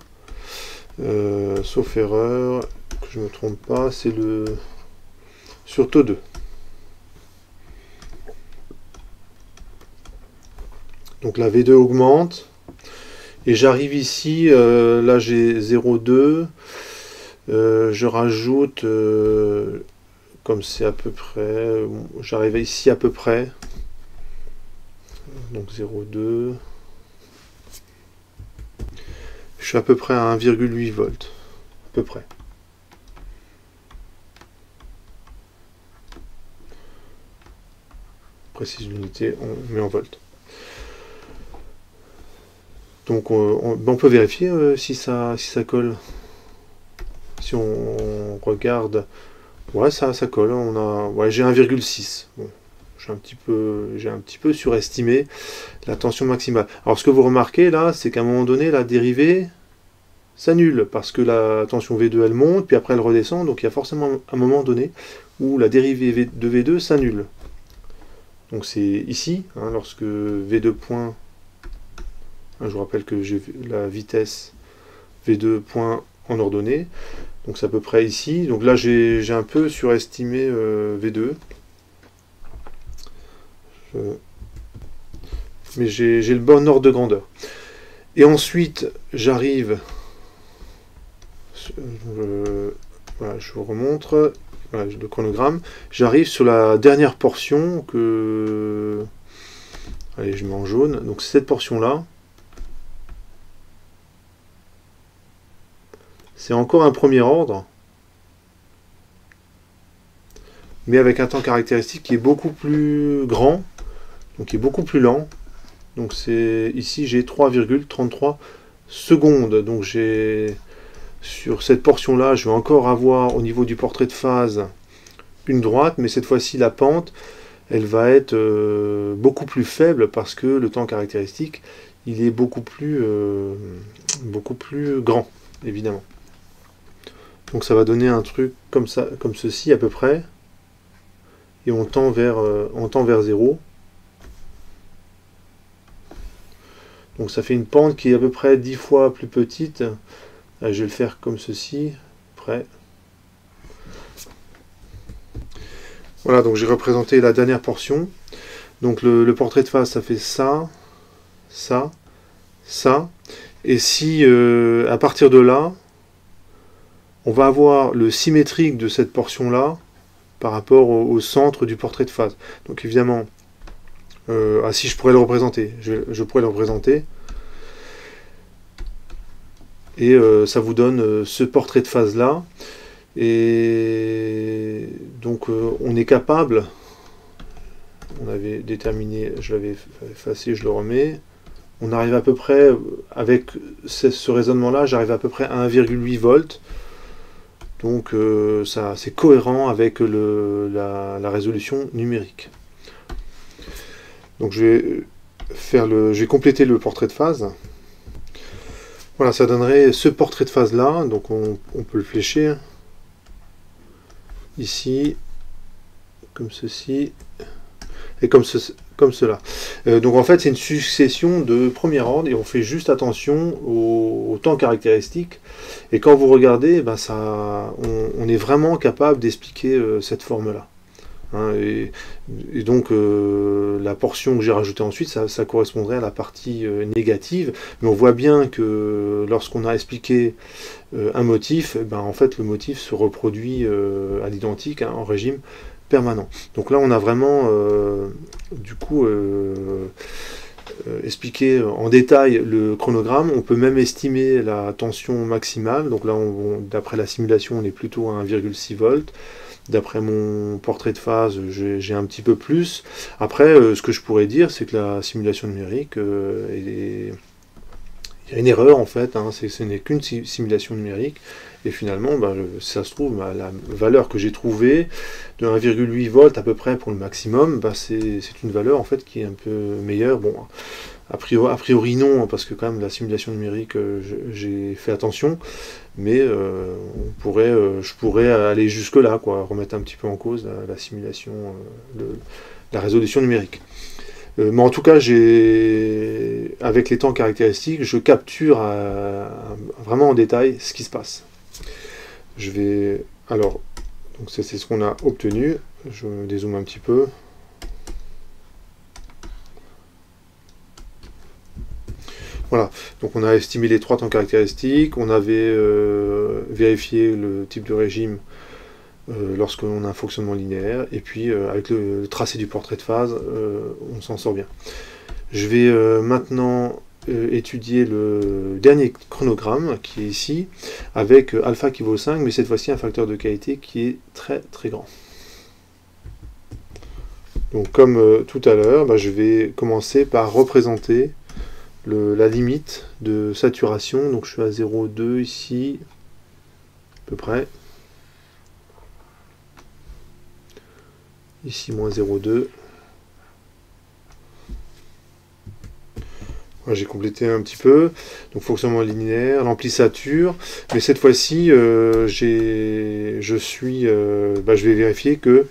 euh, sauf erreur, que je ne me trompe pas, c'est le sur taux deux. Donc la V deux augmente, et j'arrive ici, euh, là j'ai zéro virgule deux, euh, je rajoute, euh, comme c'est à peu près, j'arrive ici à peu près, donc zéro virgule deux, je suis à peu près à un virgule huit volts, à peu près. Précise l'unité, on met en volts. Donc on, on peut vérifier euh, si, ça, si ça colle. Si on regarde, ouais ça, ça colle. On a, ouais, j'ai un virgule six. Bon, j'ai un petit peu, j'ai un petit peu surestimé la tension maximale. Alors ce que vous remarquez là, c'est qu'à un moment donné, la dérivée s'annule parce que la tension V deux elle monte, puis après elle redescend. Donc il y a forcément un moment donné où la dérivée de V deux s'annule. Donc c'est ici, hein, lorsque V deux point. Je vous rappelle que j'ai la vitesse V deux point en ordonnée. Donc c'est à peu près ici. Donc là j'ai un peu surestimé euh, V deux. Je... Mais j'ai le bon ordre de grandeur. Et ensuite j'arrive... Euh, voilà, je vous remontre voilà, le chronogramme. J'arrive sur la dernière portion que... Allez, je mets en jaune. Donc cette portion-là. C'est encore un premier ordre, mais avec un temps caractéristique qui est beaucoup plus grand, donc qui est beaucoup plus lent. Donc c'est ici j'ai trois virgule trente-trois secondes. Donc j'ai sur cette portion-là, je vais encore avoir au niveau du portrait de phase une droite, mais cette fois-ci la pente, elle va être euh, beaucoup plus faible parce que le temps caractéristique il est beaucoup plus euh, beaucoup plus grand, évidemment. Donc ça va donner un truc comme ça, comme ceci à peu près, et on tend vers, euh, on tend vers zéro. Donc ça fait une pente qui est à peu près dix fois plus petite. Là, je vais le faire comme ceci, près. Voilà, donc j'ai représenté la dernière portion. Donc le, le portrait de face, ça fait ça, ça, ça. Et si euh, à partir de là, on va avoir le symétrique de cette portion-là par rapport au, au centre du portrait de face. Donc évidemment, euh, ah si je pourrais le représenter, je, je pourrais le représenter. Et euh, ça vous donne euh, ce portrait de face-là. Et donc euh, on est capable, on avait déterminé, je l'avais effacé, je le remets. On arrive à peu près, avec ce, ce raisonnement-là, j'arrive à peu près à un virgule huit volts. Donc euh, ça c'est cohérent avec le, la, la résolution numérique. Donc je vais faire le, je vais compléter le portrait de phase. Voilà, ça donnerait ce portrait de phase là. Donc on, on peut le flécher ici, comme ceci et comme ceci. Comme cela. Euh, donc en fait c'est une succession de premier ordre et on fait juste attention au, au temps caractéristique. Et quand vous regardez, ben ça, on, on est vraiment capable d'expliquer euh, cette forme-là. Hein, et, et donc euh, la portion que j'ai rajoutée ensuite, ça, ça correspondrait à la partie euh, négative. Mais on voit bien que lorsqu'on a expliqué euh, un motif, ben en fait le motif se reproduit euh, à l'identique, hein, en régime permanent. Donc là on a vraiment euh, du coup euh, euh, expliqué en détail le chronogramme. On peut même estimer la tension maximale. Donc là d'après la simulation on est plutôt à un virgule six volts. D'après mon portrait de phase j'ai un petit peu plus. Après euh, ce que je pourrais dire c'est que la simulation numérique euh, est... il y a une erreur en fait, hein, ce n'est qu'une simulation numérique, et finalement, ben, si ça se trouve, ben, la valeur que j'ai trouvée de un virgule huit volts à peu près pour le maximum, ben, c'est une valeur en fait qui est un peu meilleure. Bon, a priori, a priori non, parce que quand même la simulation numérique, euh, j'ai fait attention, mais euh, on pourrait, euh, je pourrais aller jusque-là, remettre un petit peu en cause la, la simulation, euh, le, la résolution numérique. Euh, mais en tout cas, j'ai, avec les temps caractéristiques, je capture euh, vraiment en détail ce qui se passe. Je vais... Alors, donc c'est ce qu'on a obtenu. Je dézoome un petit peu. Voilà, donc on a estimé les trois temps caractéristiques, on avait euh, vérifié le type de régime euh, lorsque l'on a un fonctionnement linéaire, et puis euh, avec le, le tracé du portrait de phase, euh, on s'en sort bien. Je vais euh, maintenant euh, étudier le dernier chronogramme qui est ici, avec euh, alpha qui vaut cinq, mais cette fois-ci un facteur de qualité qui est très très grand. Donc comme euh, tout à l'heure, bah, je vais commencer par représenter Le, la limite de saturation. Donc je suis à zéro virgule deux ici à peu près, ici moins zéro virgule deux. J'ai complété un petit peu, donc fonctionnement linéaire, l'ampli sature, mais cette fois-ci euh, j'ai je suis euh, bah, je vais vérifier que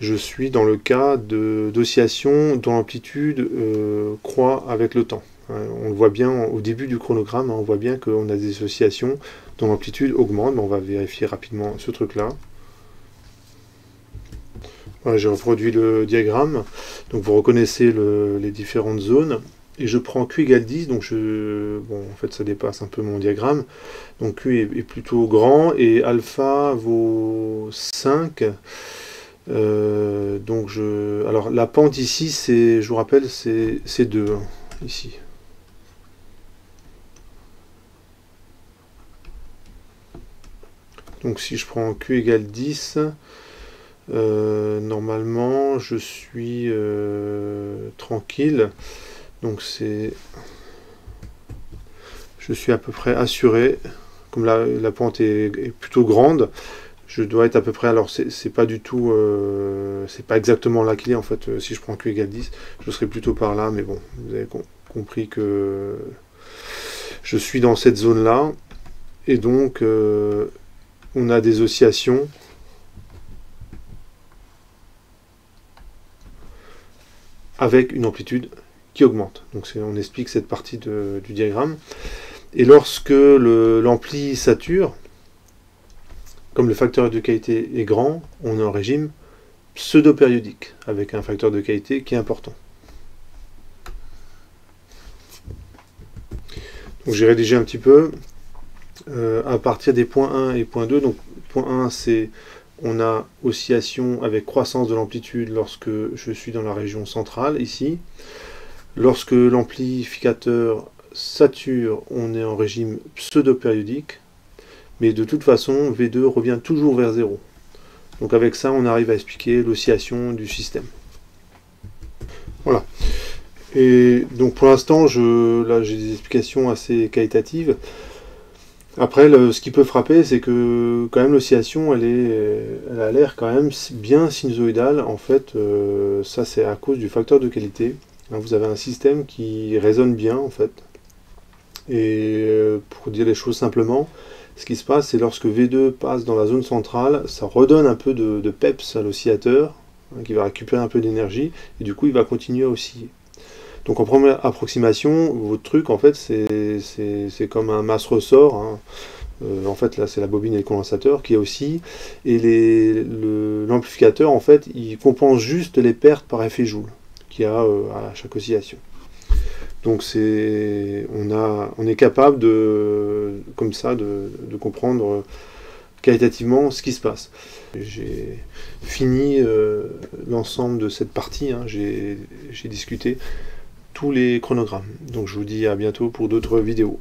je suis dans le cas d'oscillation dont l'amplitude euh, croît avec le temps. Hein, on le voit bien au début du chronogramme, hein, on voit bien qu'on a des oscillations dont l'amplitude augmente. On va vérifier rapidement ce truc-là. Voilà, j'ai reproduit le diagramme. Donc vous reconnaissez le, les différentes zones. Et je prends Q égale dix, donc je, bon, en fait ça dépasse un peu mon diagramme. Donc Q est, est plutôt grand et alpha vaut cinq. Euh, donc je, alors la pente ici, c'est, je vous rappelle, c'est deux hein, ici. Donc si je prends Q égale dix, euh, normalement je suis euh, tranquille. Donc c'est, je suis à peu près assuré. Comme la, la pente est, est plutôt grande, je dois être à peu près, alors c'est pas du tout, euh, c'est pas exactement là qu'il est en fait, euh, si je prends Q égale dix, je serai plutôt par là, mais bon, vous avez com compris que je suis dans cette zone-là, et donc euh, on a des oscillations avec une amplitude qui augmente. Donc on explique cette partie de, du diagramme. Et lorsque l'ampli sature, comme le facteur de qualité est grand, on est en régime pseudo-périodique, avec un facteur de qualité qui est important. Donc j'ai rédigé un petit peu euh, à partir des points un et point deux. Donc point un, c'est on a oscillation avec croissance de l'amplitude lorsque je suis dans la région centrale, ici. Lorsque l'amplificateur sature, on est en régime pseudo-périodique. Mais de toute façon, V deux revient toujours vers zéro. Donc avec ça, on arrive à expliquer l'oscillation du système. Voilà. Et donc pour l'instant, je, là j'ai des explications assez qualitatives. Après, le, ce qui peut frapper, c'est que quand même l'oscillation, elle, elle a l'air quand même bien sinusoïdale. En fait, euh, ça c'est à cause du facteur de qualité. Hein, vous avez un système qui résonne bien, en fait. Et euh, pour dire les choses simplement, ce qui se passe, c'est lorsque V deux passe dans la zone centrale, ça redonne un peu de, de peps à l'oscillateur, hein, qui va récupérer un peu d'énergie, et du coup, il va continuer à osciller. Donc, en première approximation, votre truc, en fait, c'est comme un masse-ressort. Hein. Euh, en fait, là, c'est la bobine et le condensateur qui oscille, et l'amplificateur, le, en fait, il compense juste les pertes par effet Joule qu'il y a euh, à chaque oscillation. Donc c'est, on, a, on est capable de, comme ça, de, de comprendre qualitativement ce qui se passe. J'ai fini euh, l'ensemble de cette partie, hein. J'ai discuté tous les chronogrammes. Donc je vous dis à bientôt pour d'autres vidéos.